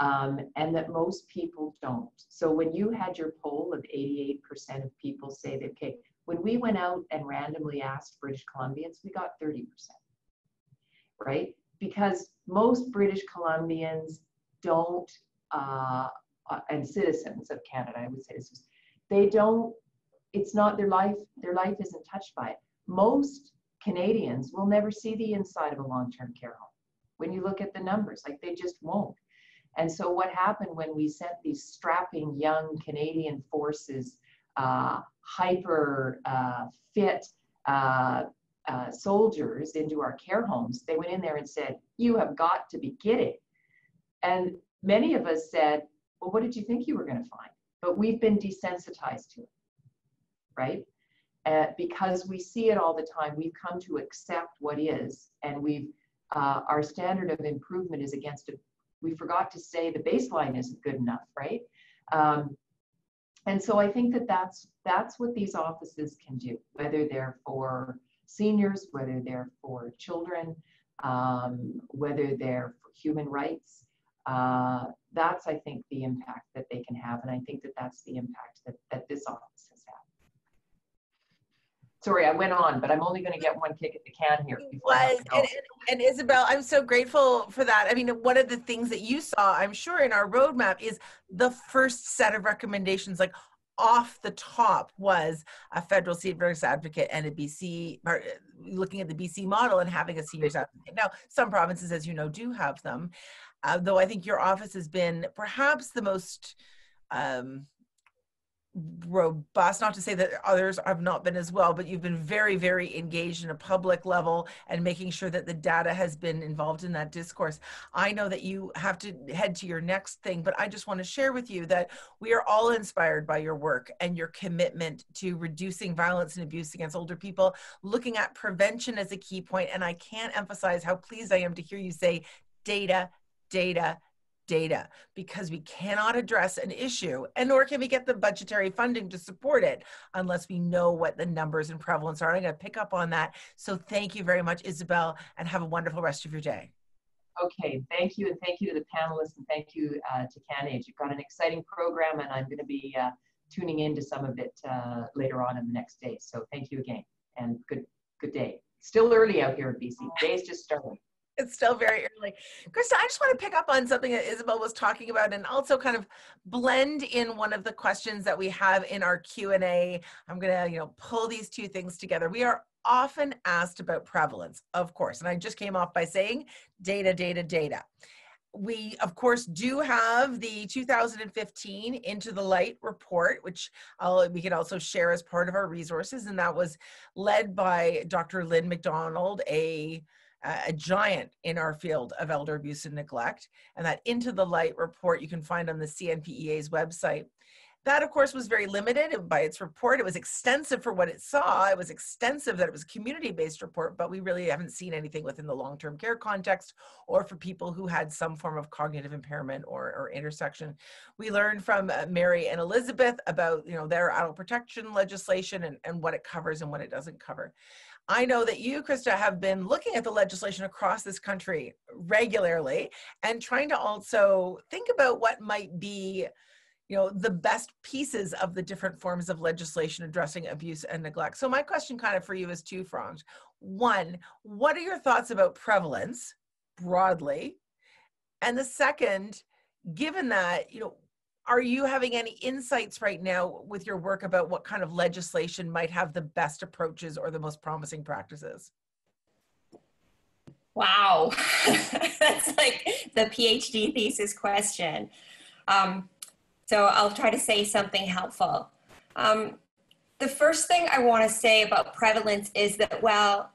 um, and that most people don't. So when you had your poll of eighty-eight percent of people say that, okay, when we went out and randomly asked British Columbians, we got thirty percent, right? Because most British Columbians don't, uh, and citizens of Canada, I would say this, they don't, it's not their life, their life isn't touched by it. Most Canadians will never see the inside of a long-term care home. When you look at the numbers, like, they just won't. And so what happened when we sent these strapping young Canadian forces, Uh, hyper uh, fit uh, uh, soldiers into our care homes, they went in there and said, you have got to be kidding. And many of us said, well, what did you think you were going to find? But we've been desensitized to it, right? Uh, because we see it all the time, we've come to accept what is, and we've, uh, our standard of improvement is against it. We forgot to say the baseline isn't good enough, right? Um, And so I think that that's, that's what these offices can do, whether they're for seniors, whether they're for children, um, whether they're for human rights. Uh, that's, I think, the impact that they can have. And I think that that's the impact that, that this office has had. Sorry, I went on, but I'm only going to get one kick at the can here. Before I have to go. And, and, and Isobel, I'm so grateful for that. I mean, one of the things that you saw, I'm sure, in our roadmap is the first set of recommendations, like off the top, was a federal seniors advocate and a B C, or looking at the B C model and having a seniors advocate. Now, some provinces, as you know, do have them, uh, though I think your office has been perhaps the most um, robust, not to say that others have not been as well, but you've been very, very engaged in a public level and making sure that the data has been involved in that discourse. I know that you have to head to your next thing, but I just want to share with you that we are all inspired by your work and your commitment to reducing violence and abuse against older people, looking at prevention as a key point. And I can't emphasize how pleased I am to hear you say data, data, data, because we cannot address an issue, and nor can we get the budgetary funding to support it unless we know what the numbers and prevalence are. I'm going to pick up on that. So thank you very much, Isobel, and have a wonderful rest of your day. Okay, thank you, and thank you to the panelists, and thank you uh, to CanAge. You've got an exciting program, and I'm going to be uh, tuning into some of it uh, later on in the next day. So thank you again, and good good day. Still early out here in B C. Day's just starting. It's still very early. Krista, I just want to pick up on something that Isobel was talking about and also kind of blend in one of the questions that we have in our Q and A. I'm going to, you know, pull these two things together. We are often asked about prevalence, of course, and I just came off by saying data, data, data. We, of course, do have the two thousand fifteen Into the Light report, which I'll, we can also share as part of our resources, and that was led by Doctor Lynn McDonald, a a giant in our field of elder abuse and neglect. And that Into the Light report you can find on the C N P E A's website. That, of course, was very limited by its report. It was extensive for what it saw. It was extensive that it was a community-based report, but we really haven't seen anything within the long-term care context or for people who had some form of cognitive impairment or, or intersection. We learned from uh, Mary and Elizabeth about, you know, their adult protection legislation and, and what it covers and what it doesn't cover. I know that you, Krista, have been looking at the legislation across this country regularly and trying to also think about what might be, you know, the best pieces of the different forms of legislation addressing abuse and neglect. So my question kind of for you is two-pronged. One, what are your thoughts about prevalence broadly? And the second, given that, you know, are you having any insights right now with your work about what kind of legislation might have the best approaches or the most promising practices? Wow, that's like the PhD thesis question. Um, so I'll try to say something helpful. Um, the first thing I want to say about prevalence is that, well,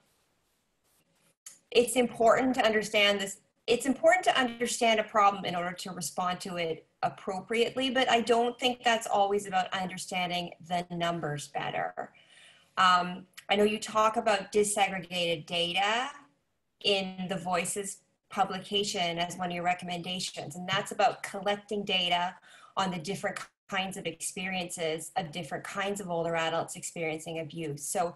it's important to understand this. It's important to understand a problem in order to respond to it appropriately, but I don't think that's always about understanding the numbers better. Um, I know you talk about disaggregated data in the Voices publication as one of your recommendations, and that's about collecting data on the different kinds of experiences of different kinds of older adults experiencing abuse. So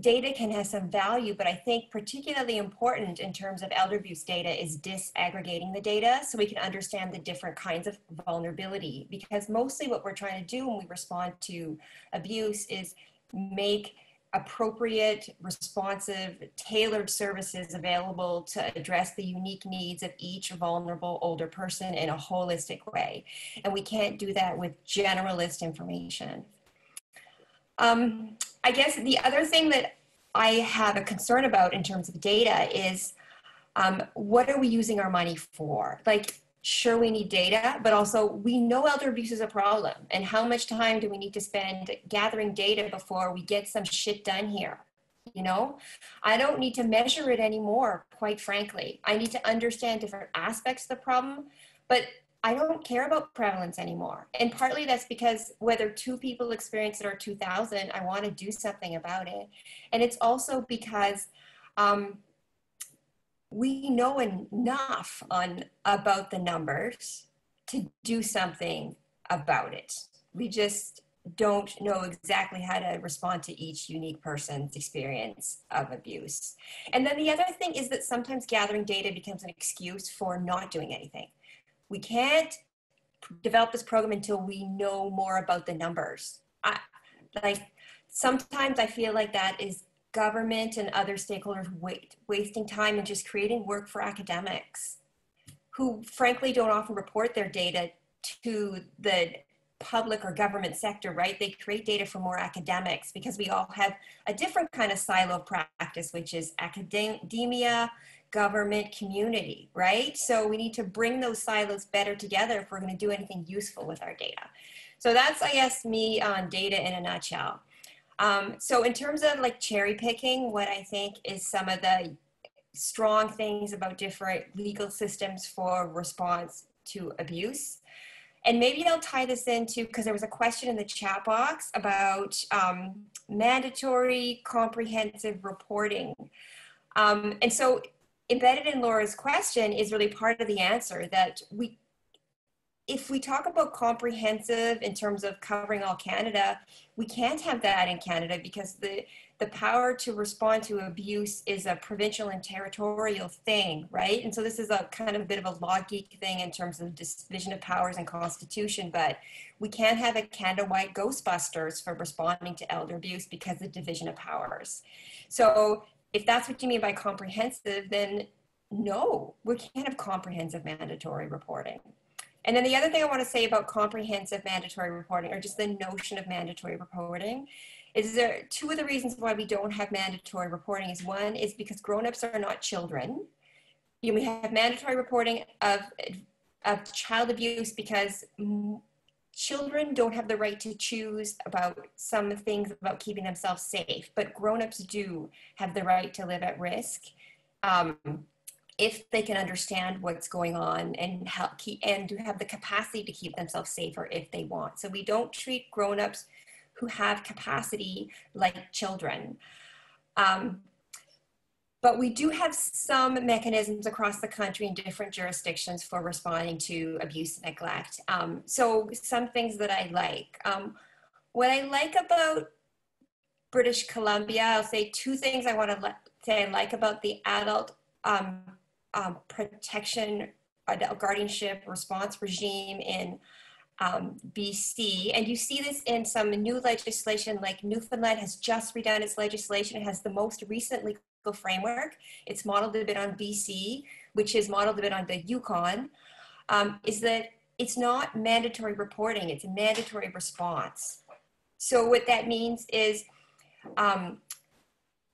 data can have some value, but I think particularly important in terms of elder abuse data is disaggregating the data so we can understand the different kinds of vulnerability, because mostly what we're trying to do when we respond to abuse is make appropriate, responsive, tailored services available to address the unique needs of each vulnerable older person in a holistic way. And we can't do that with generalist information. Um, I guess the other thing that I have a concern about in terms of data is um, what are we using our money for? Like, sure, we need data, but also we know elder abuse is a problem. And how much time do we need to spend gathering data before we get some shit done here? You know, I don't need to measure it anymore, quite frankly. I need to understand different aspects of the problem, but I don't care about prevalence anymore. And partly that's because whether two people experience it or two thousand, I want to do something about it. And it's also because um, we know enough on about the numbers to do something about it. We just don't know exactly how to respond to each unique person's experience of abuse. And then the other thing is that sometimes gathering data becomes an excuse for not doing anything. We can't develop this program until we know more about the numbers. I, like, sometimes I feel like that is government and other stakeholders wait, wasting time and just creating work for academics who frankly don't often report their data to the public or government sector, right? They create data for more academics because we all have a different kind of silo practice, which is academia, government, community, right? So we need to bring those silos better together if we're going to do anything useful with our data. So that's, I guess, me on data in a nutshell. Um, so in terms of like cherry picking, what I think is some of the strong things about different legal systems for response to abuse. And maybe I'll tie this into, because there was a question in the chat box about um, mandatory comprehensive reporting. Um, and so embedded in Laura's question is really part of the answer, that we if we talk about comprehensive in terms of covering all Canada, we can't have that in Canada because the, the power to respond to abuse is a provincial and territorial thing, right? And so this is a kind of a bit of a law geek thing in terms of division of powers and constitution, but we can't have a Canada-wide Ghostbusters for responding to elder abuse because of division of powers. So if that's what you mean by comprehensive, then no, we can't have comprehensive mandatory reporting. And then the other thing I want to say about comprehensive mandatory reporting, or just the notion of mandatory reporting, is there two of the reasons why we don't have mandatory reporting is one is because grown-ups are not children. You know, we have mandatory reporting of, of child abuse because children don't have the right to choose about some things about keeping themselves safe, but grown-ups do have the right to live at risk. Um, if they can understand what's going on and help keep, and do have the capacity to keep themselves safer if they want. So we don't treat grownups who have capacity like children. Um, but we do have some mechanisms across the country in different jurisdictions for responding to abuse and neglect. Um, so some things that I like. Um, what I like about British Columbia, I'll say two things I want to say I like about the adult Um, um, protection, adult guardianship response regime in um, B C. And you see this in some new legislation, like Newfoundland has just redone its legislation. It has the most recent legal framework. It's modeled a bit on B C, which is modeled a bit on the Yukon, um, is that it's not mandatory reporting, it's a mandatory response. So what that means is um,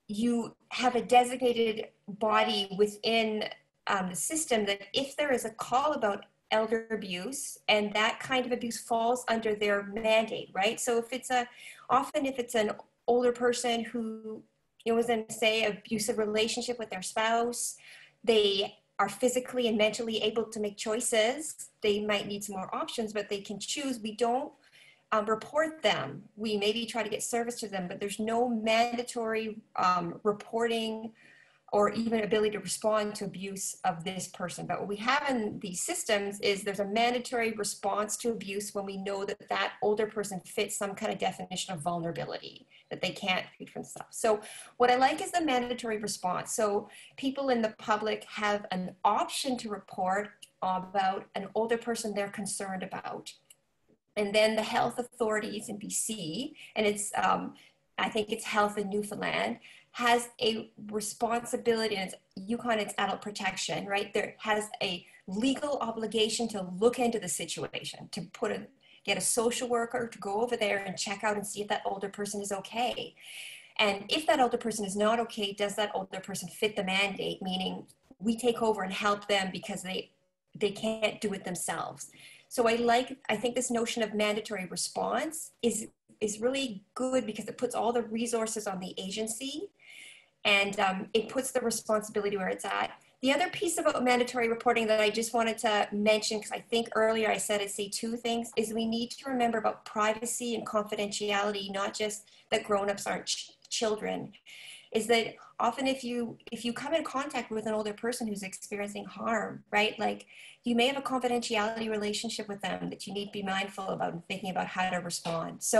you have a designated body within um, the system that if there is a call about elder abuse and that kind of abuse falls under their mandate, right? So if it's a, often if it's an older person who, you know, was in, say, abusive relationship with their spouse, they are physically and mentally able to make choices. They might need some more options, but they can choose. We don't Um, report them. We maybe try to get service to them, but there's no mandatory um, reporting or even ability to respond to abuse of this person. But what we have in these systems is there's a mandatory response to abuse when we know that that older person fits some kind of definition of vulnerability that they can't treat for themselves. So what I like is the mandatory response. So people in the public have an option to report about an older person they're concerned about. And then the health authorities in B C, and it's, um, I think it's health in Newfoundland, has a responsibility, and it's Yukon, it's adult protection, right? There has a legal obligation to look into the situation, to put a, get a social worker to go over there and check out and see if that older person is okay. And if that older person is not okay, does that older person fit the mandate? Meaning we take over and help them because they, they can't do it themselves. So I like, I think this notion of mandatory response is, is really good because it puts all the resources on the agency and um, it puts the responsibility where it's at. The other piece about mandatory reporting that I just wanted to mention, because I think earlier I said I say two things, is we need to remember about privacy and confidentiality, not just that grown-ups aren't ch children, is that often if you if you come in contact with an older person who's experiencing harm, right, like you may have a confidentiality relationship with them that you need to be mindful about and thinking about how to respond. So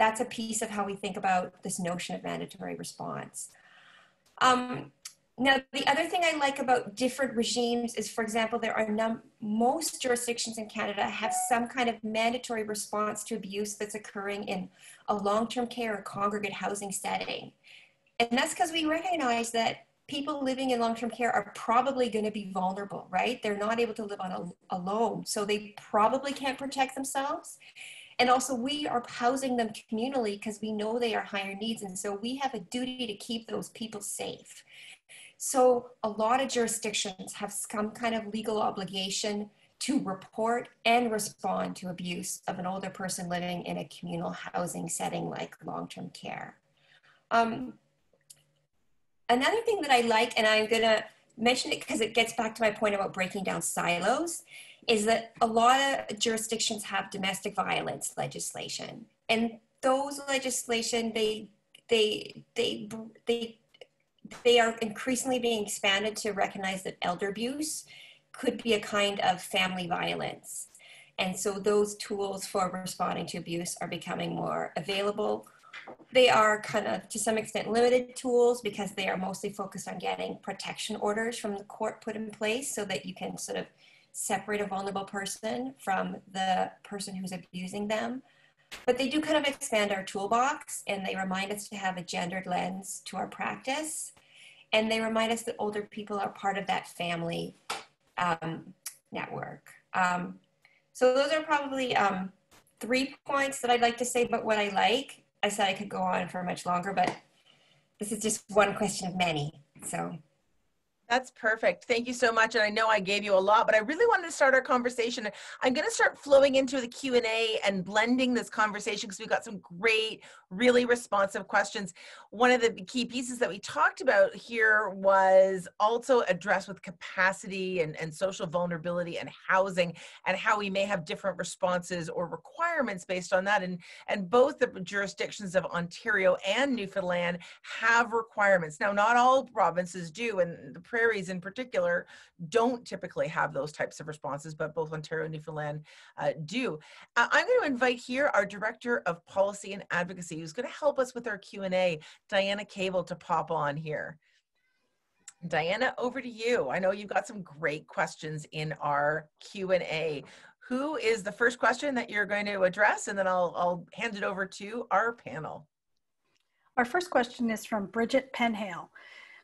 that's a piece of how we think about this notion of mandatory response. Um, now, the other thing I like about different regimes is, for example, there are num most jurisdictions in Canada have some kind of mandatory response to abuse that's occurring in a long-term care or congregate housing setting. And that's because we recognize that people living in long-term care are probably going to be vulnerable, right? They're not able to live on a, alone, so they probably can't protect themselves. And also we are housing them communally because we know they are higher needs. And so we have a duty to keep those people safe. So a lot of jurisdictions have some kind of legal obligation to report and respond to abuse of an older person living in a communal housing setting like long-term care. Um, Another thing that I like, and I'm going to mention it because it gets back to my point about breaking down silos, is that a lot of jurisdictions have domestic violence legislation. And those legislation, they, they, they, they, they are increasingly being expanded to recognize that elder abuse could be a kind of family violence. And so those tools for responding to abuse are becoming more available. They are kind of, to some extent, limited tools because they are mostly focused on getting protection orders from the court put in place so that you can sort of separate a vulnerable person from the person who's abusing them. But they do kind of expand our toolbox, and they remind us to have a gendered lens to our practice. And they remind us that older people are part of that family um, network. Um, so those are probably um, three points that I'd like to say, but what I like, I said I could go on for much longer, but this is just one question of many, so. That's perfect. Thank you so much. And I know I gave you a lot, but I really wanted to start our conversation. I'm going to start flowing into the Q and A and blending this conversation because we've got some great, really responsive questions. One of the key pieces that we talked about here was also addressed with capacity and, and social vulnerability and housing, and how we may have different responses or requirements based on that. And, and both the jurisdictions of Ontario and Newfoundland have requirements. Now, not all provinces do, and the prairies in particular don't typically have those types of responses, but both Ontario and Newfoundland uh, do. Uh, I'm going to invite here our Director of Policy and Advocacy, who's going to help us with our Q and A, Diana Cable, to pop on here. Diana, over to you. I know you've got some great questions in our Q and A. Who is the first question that you're going to address? And then I'll, I'll hand it over to our panel. Our first question is from Bridget Penhale.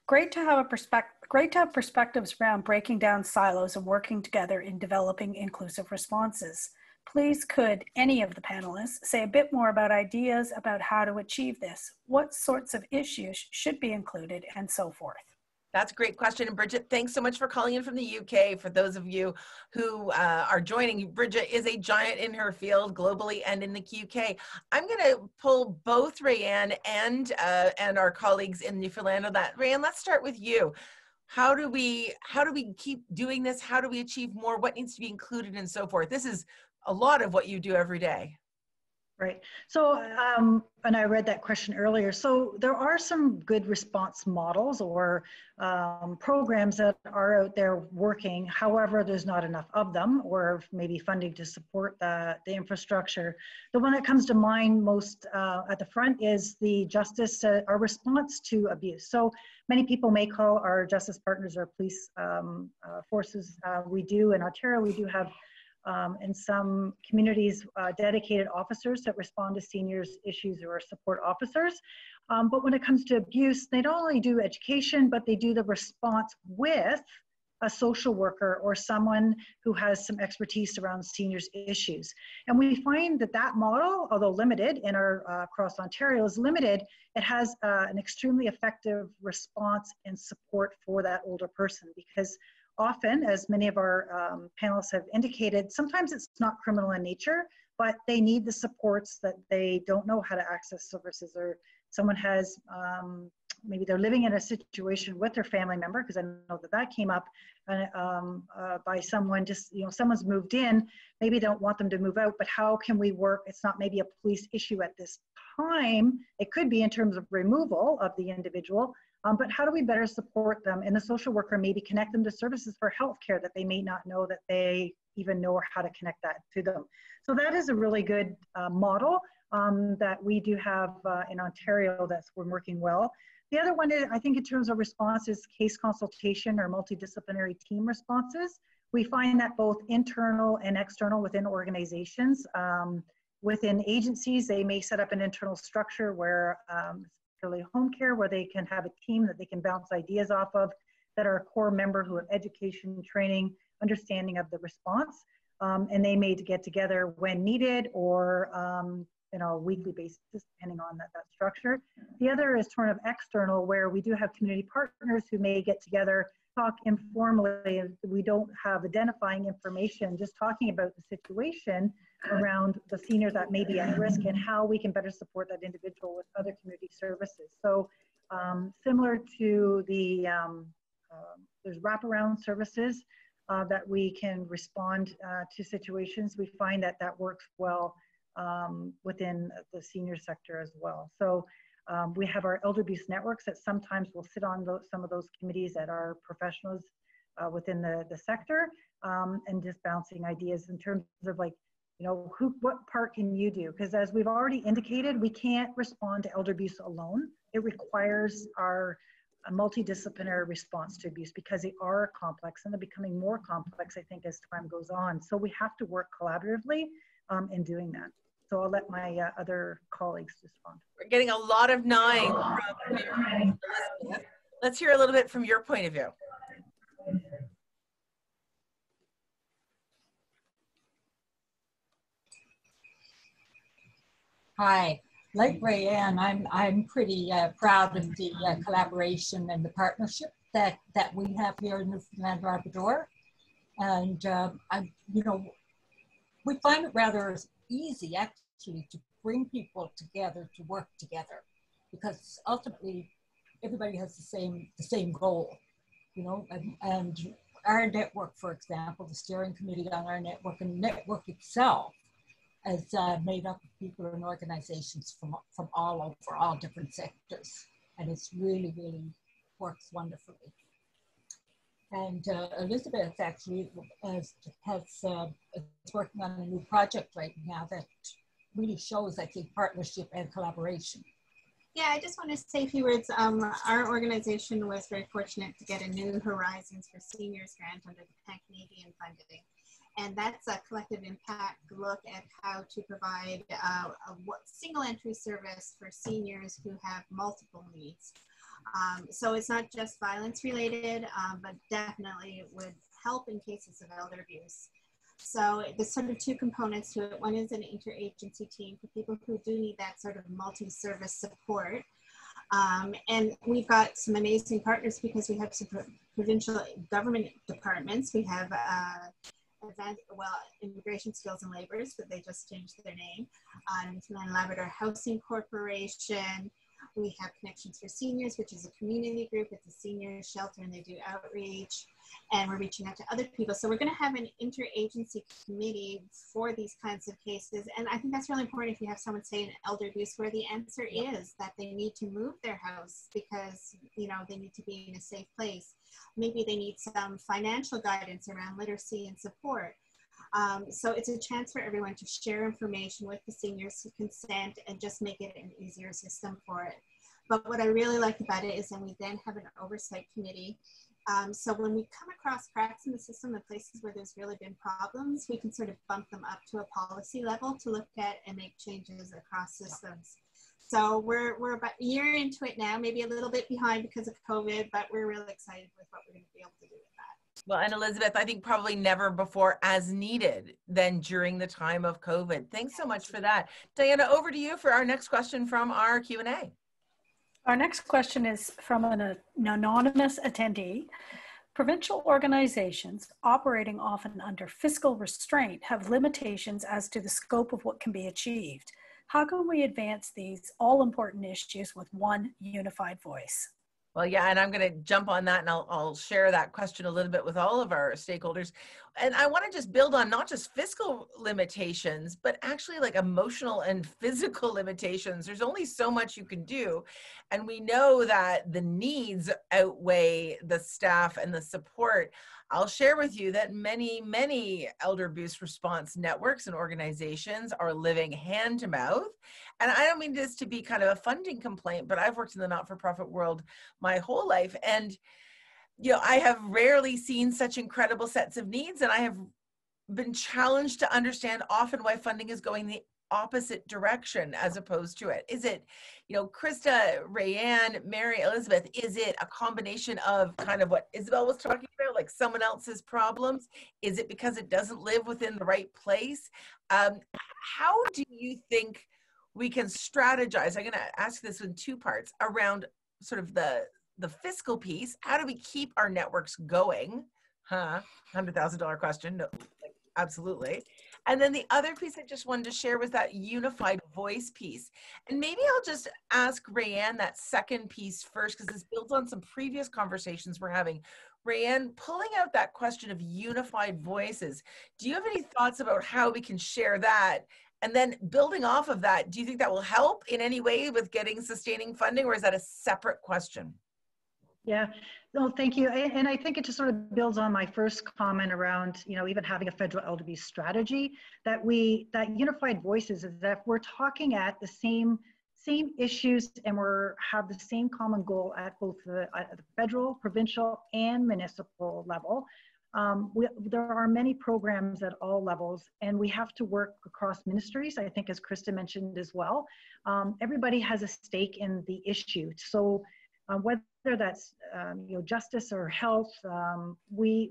Great to have a perspective, great to have perspectives around breaking down silos and working together in developing inclusive responses. Please could any of the panelists say a bit more about ideas about how to achieve this? What sorts of issues should be included and so forth? That's a great question. And Bridget, thanks so much for calling in from the U K. For those of you who uh, are joining, Bridget is a giant in her field globally and in the U K. I'm going to pull both Raeann and, uh, and our colleagues in Newfoundland on that. Raeann, let's start with you. How do we, how do we keep doing this? How do we achieve more? What needs to be included and so forth? This is a lot of what you do every day. Right. So, um, and I read that question earlier. So there are some good response models or um, programs that are out there working. However, there's not enough of them, or maybe funding to support the, the infrastructure. The one that comes to mind most uh, at the front is the justice, uh, our response to abuse. So many people may call our justice partners or police um, uh, forces. Uh, we do in Ontario, we do have Um, in some communities, uh, dedicated officers that respond to seniors issues or support officers. Um, but when it comes to abuse, they don't only do education, but they do the response with a social worker or someone who has some expertise around seniors issues. And we find that that model, although limited in our uh, across Ontario is limited, it has uh, an extremely effective response and support for that older person, because often, as many of our um, panelists have indicated, sometimes it's not criminal in nature, but they need the supports that they don't know how to access services, or someone has, um, maybe they're living in a situation with their family member, because I know that that came up uh, um, uh, by someone, just, you know, someone's moved in, maybe don't want them to move out, but how can we work? It's not maybe a police issue at this time. It could be in terms of removal of the individual, Um, but how do we better support them? And the social worker maybe connect them to services for healthcare that they may not know that they even know or how to connect that to them. So that is a really good uh, model um, that we do have uh, in Ontario that's been working well. The other one is, I think in terms of response, is case consultation or multidisciplinary team responses. We find that both internal and external within organizations. Um, within agencies, they may set up an internal structure where um, particularly home care, where they can have a team that they can bounce ideas off of that are a core member who have education, training, understanding of the response. Um, and they may get together when needed or um, on a weekly basis, depending on that, that structure. The other is sort of external, where we do have community partners who may get together, talk informally. We don't have identifying information, just talking about the situation around the senior that may be at risk and how we can better support that individual with other community services. So um, similar to the, um, uh, there's wraparound services uh, that we can respond uh, to situations. We find that that works well um, within the senior sector as well. So um, we have our elder abuse networks that sometimes will sit on those, some of those committees that our professionals uh, within the, the sector, um, and just bouncing ideas in terms of like, you know, who, what part can you do? Because as we've already indicated, we can't respond to elder abuse alone. It requires our a multidisciplinary response to abuse, because they are complex and they're becoming more complex, I think, as time goes on. So we have to work collaboratively um, in doing that. So I'll let my uh, other colleagues respond. We're getting a lot of gnawing from Elizabeth. Let's hear a little bit from your point of view. Hi. Like Raeann, I'm, I'm pretty uh, proud of the uh, collaboration and the partnership that, that we have here in Newfoundland and Labrador. And, uh, I, you know, we find it rather easy, actually, to bring people together to work together, because ultimately everybody has the same, the same goal, you know, and, and our network, for example, the steering committee on our network and network itself, as uh, made up of people and organizations from, from all over, all different sectors. And it's really, really works wonderfully. And uh, Elizabeth actually has, has, uh, is working on a new project right now that really shows, I think, partnership and collaboration. Yeah, I just want to say a few words. Um, our organization was very fortunate to get a New Horizons for Seniors grant under the Canadian funding. And that's a collective impact look at how to provide uh, a single entry service for seniors who have multiple needs. Um, so it's not just violence related, um, but definitely it would help in cases of elder abuse. So there's sort of two components to it. One is an interagency team for people who do need that sort of multi-service support. Um, and we've got some amazing partners, because we have some provincial government departments. We have uh, Advanced, well, Immigration Skills and Labors, but they just changed their name. Uh, Newfoundland Labrador Housing Corporation. We have Connections for Seniors, which is a community group. It's a senior shelter, and they do outreach. And we're reaching out to other people. So we're going to have an interagency committee for these kinds of cases. And I think that's really important if you have someone say an elder abuse, where the answer is that they need to move their house because, you know, they need to be in a safe place. Maybe they need some financial guidance around literacy and support. Um, so it's a chance for everyone to share information with the seniors who consent and just make it an easier system for it. But what I really like about it is that we then have an oversight committee. Um, so when we come across cracks in the system and places where there's really been problems, we can sort of bump them up to a policy level to look at and make changes across systems. So we're, we're about a year into it now, maybe a little bit behind because of COVID, but we're really excited with what we're going to be able to do with that. Well, and Elizabeth, I think probably never before as needed than during the time of COVID. Thanks so much for that. Diana, over to you for our next question from our Q and A. Our next question is from an, an anonymous attendee. Provincial organizations operating often under fiscal restraint have limitations as to the scope of what can be achieved. How can we advance these all-important issues with one unified voice? Well, yeah, and I'm going to jump on that, and I'll, I'll share that question a little bit with all of our stakeholders. And I want to just build on not just fiscal limitations, but actually like emotional and physical limitations. There's only so much you can do. And we know that the needs outweigh the staff and the support. I'll share with you that many, many elder abuse response networks and organizations are living hand to mouth. And I don't mean this to be kind of a funding complaint, but I've worked in the not-for-profit world my whole life. And, you know, I have rarely seen such incredible sets of needs. And I have been challenged to understand often why funding is going the opposite direction as opposed to it. Is it, you know, Krista, Raeann, Mary, Elizabeth, is it a combination of kind of what Isobel was talking about, like someone else's problems? Is it because it doesn't live within the right place? Um, how do you think we can strategize? I'm going to ask this in two parts around sort of the, the fiscal piece. How do we keep our networks going? Huh? one hundred thousand dollar question. No, like, absolutely. And then the other piece I just wanted to share was that unified voice piece. And maybe I'll just ask Raeann that second piece first, because this builds on some previous conversations we're having. Raeann, pulling out that question of unified voices, do you have any thoughts about how we can share that? And then building off of that, do you think that will help in any way with getting sustaining funding, or is that a separate question? Yeah, no, thank you. And I think it just sort of builds on my first comment around, you know, even having a federal elder abuse strategy, that we, that unified voices is that if we're talking at the same same issues and we're have the same common goal at both the, at the federal, provincial, and municipal level. Um, we, there are many programs at all levels, and we have to work across ministries, I think, as Krista mentioned as well. Um, everybody has a stake in the issue. So uh, whether that's um, you know, justice or health, um, we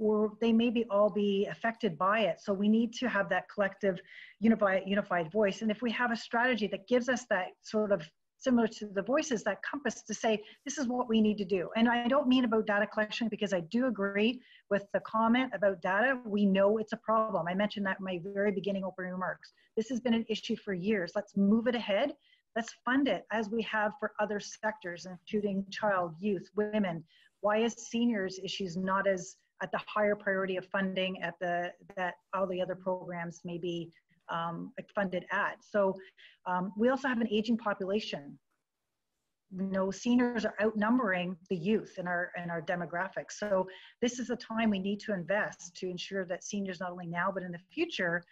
or they may be all be affected by it. So we need to have that collective unified, unified voice. And if we have a strategy that gives us that sort of similar to the voices, that compass to say, this is what we need to do. And I don't mean about data collection, because I do agree with the comment about data. We know it's a problem. I mentioned that in my very beginning opening remarks. This has been an issue for years. Let's move it ahead. Let's fund it as we have for other sectors, including child, youth, women. Why is seniors issues not as at the higher priority of funding at the, that all the other programs may be um, funded at. So um, we also have an aging population. You know, seniors are outnumbering the youth in our, in our demographics. So this is a time we need to invest to ensure that seniors, not only now, but in the future,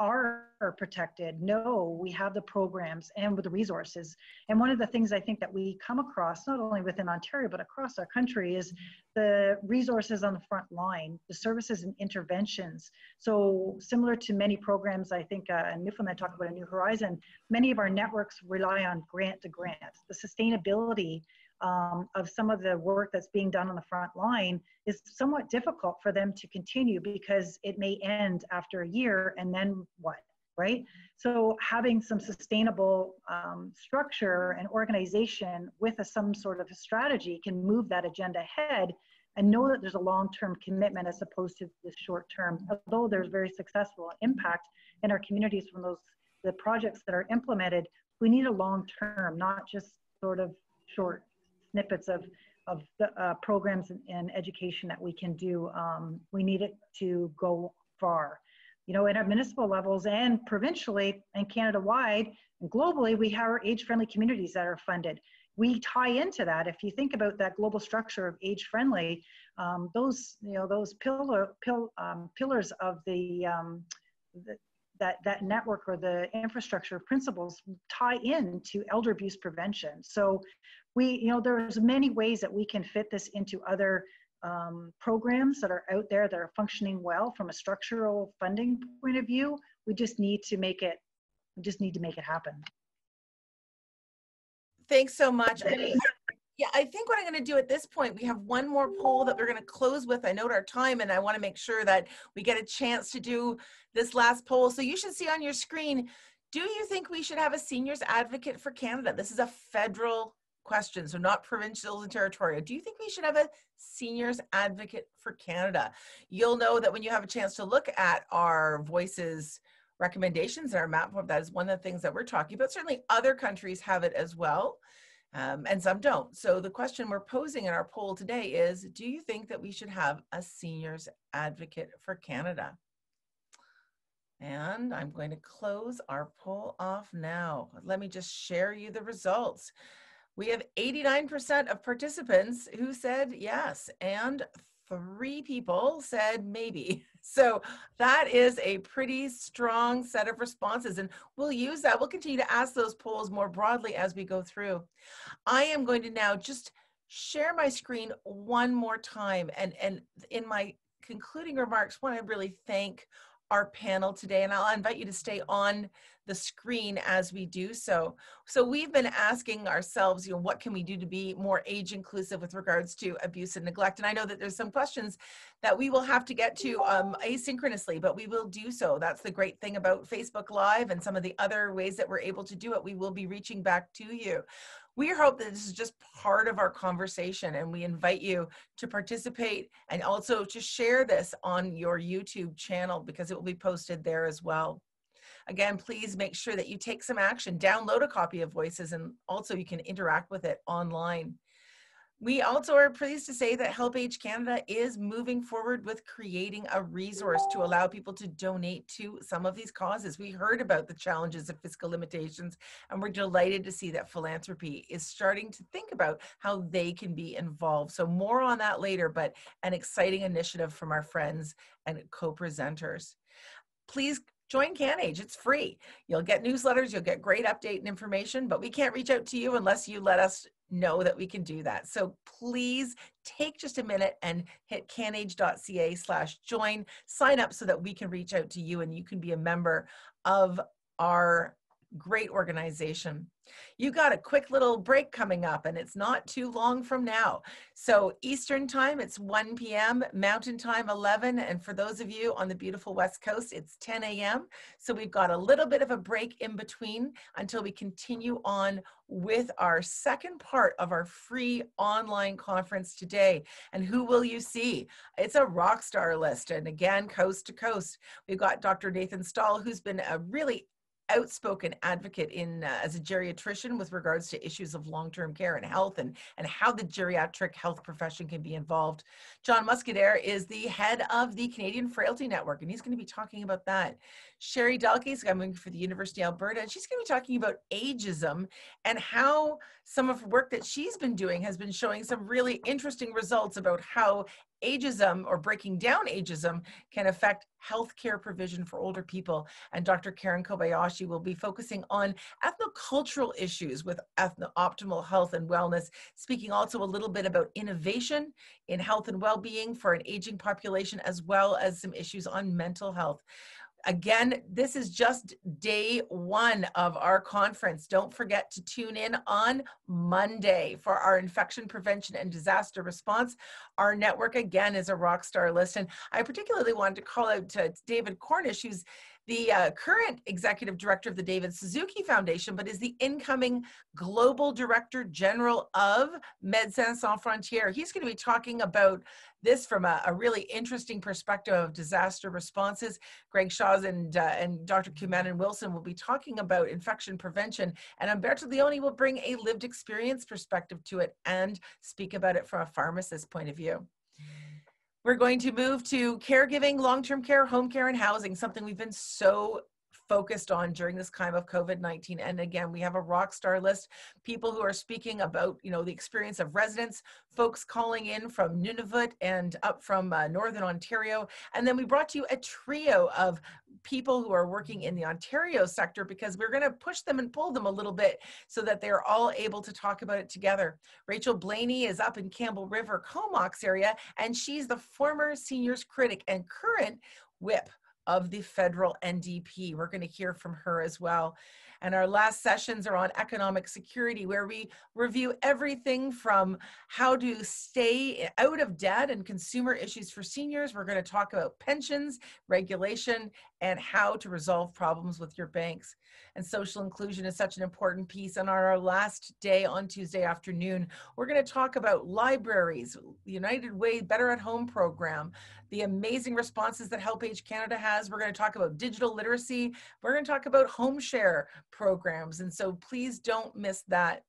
are protected. No, we have the programs and with the resources. And one of the things I think that we come across, not only within Ontario, but across our country, is the resources on the front line, the services and interventions. So similar to many programs, I think uh, in Newfoundland talk about A New Horizon, many of our networks rely on grant to grant. The sustainability Um, of some of the work that's being done on the front line is somewhat difficult for them to continue, because it may end after a year and then what, right? So having some sustainable um, structure and organization with a, some sort of a strategy can move that agenda ahead and know that there's a long-term commitment as opposed to the short-term, although there's very successful impact in our communities from those, the projects that are implemented. We need a long-term, not just sort of short snippets of, of the uh, programs and, and education that we can do. Um, we need it to go far. You know, at our municipal levels and provincially and Canada-wide and globally, we have our age-friendly communities that are funded. We tie into that. If you think about that global structure of age-friendly, um, those, you know, those pillar, pill, um, pillars of the, um, the that, that network or the infrastructure of principles tie in to elder abuse prevention. So we, you know, there's many ways that we can fit this into other um, programs that are out there that are functioning well from a structural funding point of view. We just need to make it, we just need to make it happen. Thanks so much. I mean, yeah, I think what I'm going to do at this point, we have one more poll that we're going to close with. I note our time, and I want to make sure that we get a chance to do this last poll. So you should see on your screen, do you think we should have a seniors advocate for Canada? This is a federal question, so not provincial and territorial. Do you think we should have a seniors advocate for Canada? You'll know that when you have a chance to look at our Voices recommendations and our map, that is one of the things that we're talking about. Certainly other countries have it as well. Um, and some don't. So the question we're posing in our poll today is, do you think that we should have a seniors advocate for Canada? And I'm going to close our poll off now. Let me just share you the results. We have eighty-nine percent of participants who said yes, and three people said maybe. So that is a pretty strong set of responses, and we'll use that. We'll continue to ask those polls more broadly as we go through. I am going to now just share my screen one more time, and, and in my concluding remarks, want to really thank our panel today, and I'll invite you to stay on the screen as we do so. So we've been asking ourselves, you know, what can we do to be more age inclusive with regards to abuse and neglect? And I know that there's some questions that we will have to get to um, asynchronously, but we will do so. That's the great thing about Facebook Live and some of the other ways that we're able to do it. We will be reaching back to you. We hope that this is just part of our conversation, and we invite you to participate and also to share this on your YouTube channel, because it will be posted there as well. Again, please make sure that you take some action, download a copy of Voices, and also you can interact with it online. We also are pleased to say that HelpAge Canada is moving forward with creating a resource to allow people to donate to some of these causes. We heard about the challenges of fiscal limitations, and we're delighted to see that philanthropy is starting to think about how they can be involved. So more on that later, but an exciting initiative from our friends and co-presenters. Please join CanAge, it's free. You'll get newsletters, you'll get great update and information, but we can't reach out to you unless you let us know that we can do that. So please take just a minute and hit canage.ca slash join, sign up so that we can reach out to you and you can be a member of our great organization. You got a quick little break coming up and it's not too long from now. So Eastern time, it's one p m, Mountain time eleven, and for those of you on the beautiful West Coast, it's ten a m So we've got a little bit of a break in between until we continue on with our second part of our free online conference today. And who will you see? It's a rock star list, and again, coast to coast. We've got Doctor Nathan Stahl, who's been a really outspoken advocate in uh, as a geriatrician with regards to issues of long-term care and health, and, and how the geriatric health profession can be involved. John Muscadaire is the head of the Canadian Frailty Network, and he's going to be talking about that. Sherry Dalkey is coming for the University of Alberta, and she's going to be talking about ageism and how some of the work that she's been doing has been showing some really interesting results about how ageism, or breaking down ageism, can affect healthcare provision for older people. And Doctor Karen Kobayashi will be focusing on ethnocultural issues with ethno-optimal health and wellness, speaking also a little bit about innovation in health and well-being for an aging population, as well as some issues on mental health. Again, this is just day one of our conference. Don't forget to tune in on Monday for our infection prevention and disaster response. Our network, again, is a rock star list. And I particularly wanted to call out to David Cornish, who's the uh, current executive director of the David Suzuki Foundation, but is the incoming global director general of Médecins Sans Frontières. He's going to be talking about this from a, a really interesting perspective of disaster responses. Greg Shaws and, uh, and Doctor Kumanan Wilson will be talking about infection prevention, and Umberto Leoni will bring a lived experience perspective to it and speak about it from a pharmacist's point of view. We're going to move to caregiving, long-term care, home care, and housing, something we've been so focused on during this time of COVID nineteen. And again, we have a rock star list, people who are speaking about, you know, the experience of residents, folks calling in from Nunavut and up from uh, Northern Ontario. And then we brought you a trio of people who are working in the Ontario sector, because we're going to push them and pull them a little bit so that they're all able to talk about it together. Rachel Blaney is up in Campbell River, Comox area, and she's the former seniors critic and current whip of the federal N D P. We're going to hear from her as well. And our last sessions are on economic security, where we review everything from how to stay out of debt and consumer issues for seniors. We're going to talk about pensions, regulation, and how to resolve problems with your banks. And social inclusion is such an important piece. And on our last day, on Tuesday afternoon, we're going to talk about libraries, the United Way Better at Home program, the amazing responses that HelpAge Canada has. We're going to talk about digital literacy. We're going to talk about home share programs. And so please don't miss that.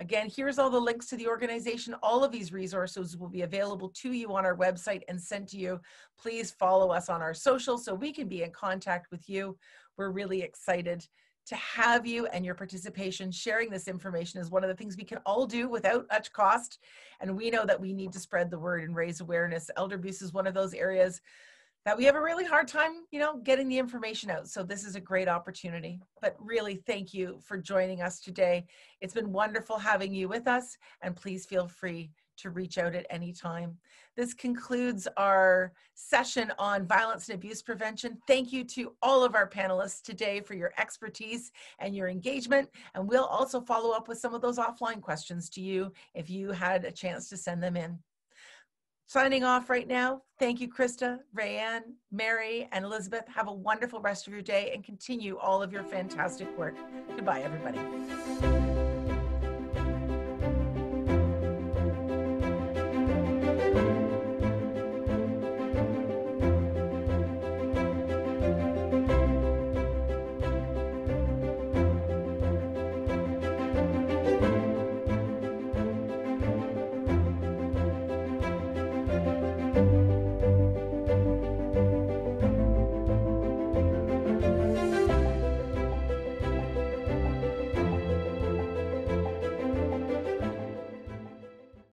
Again, here's all the links to the organization. All of these resources will be available to you on our website and sent to you. Please follow us on our social so we can be in contact with you. We're really excited to have you, and your participation. Sharing this information is one of the things we can all do without much cost. And we know that we need to spread the word and raise awareness. Elder abuse is one of those areas that we have a really hard time, you know, getting the information out. So this is a great opportunity. But really, thank you for joining us today. It's been wonderful having you with us, and please feel free to reach out at any time. This concludes our session on violence and abuse prevention. Thank you to all of our panelists today for your expertise and your engagement. And we'll also follow up with some of those offline questions to you if you had a chance to send them in. Signing off right now. Thank you, Krista, Raeann, Mary, and Elizabeth. Have a wonderful rest of your day, and continue all of your fantastic work. Goodbye, everybody.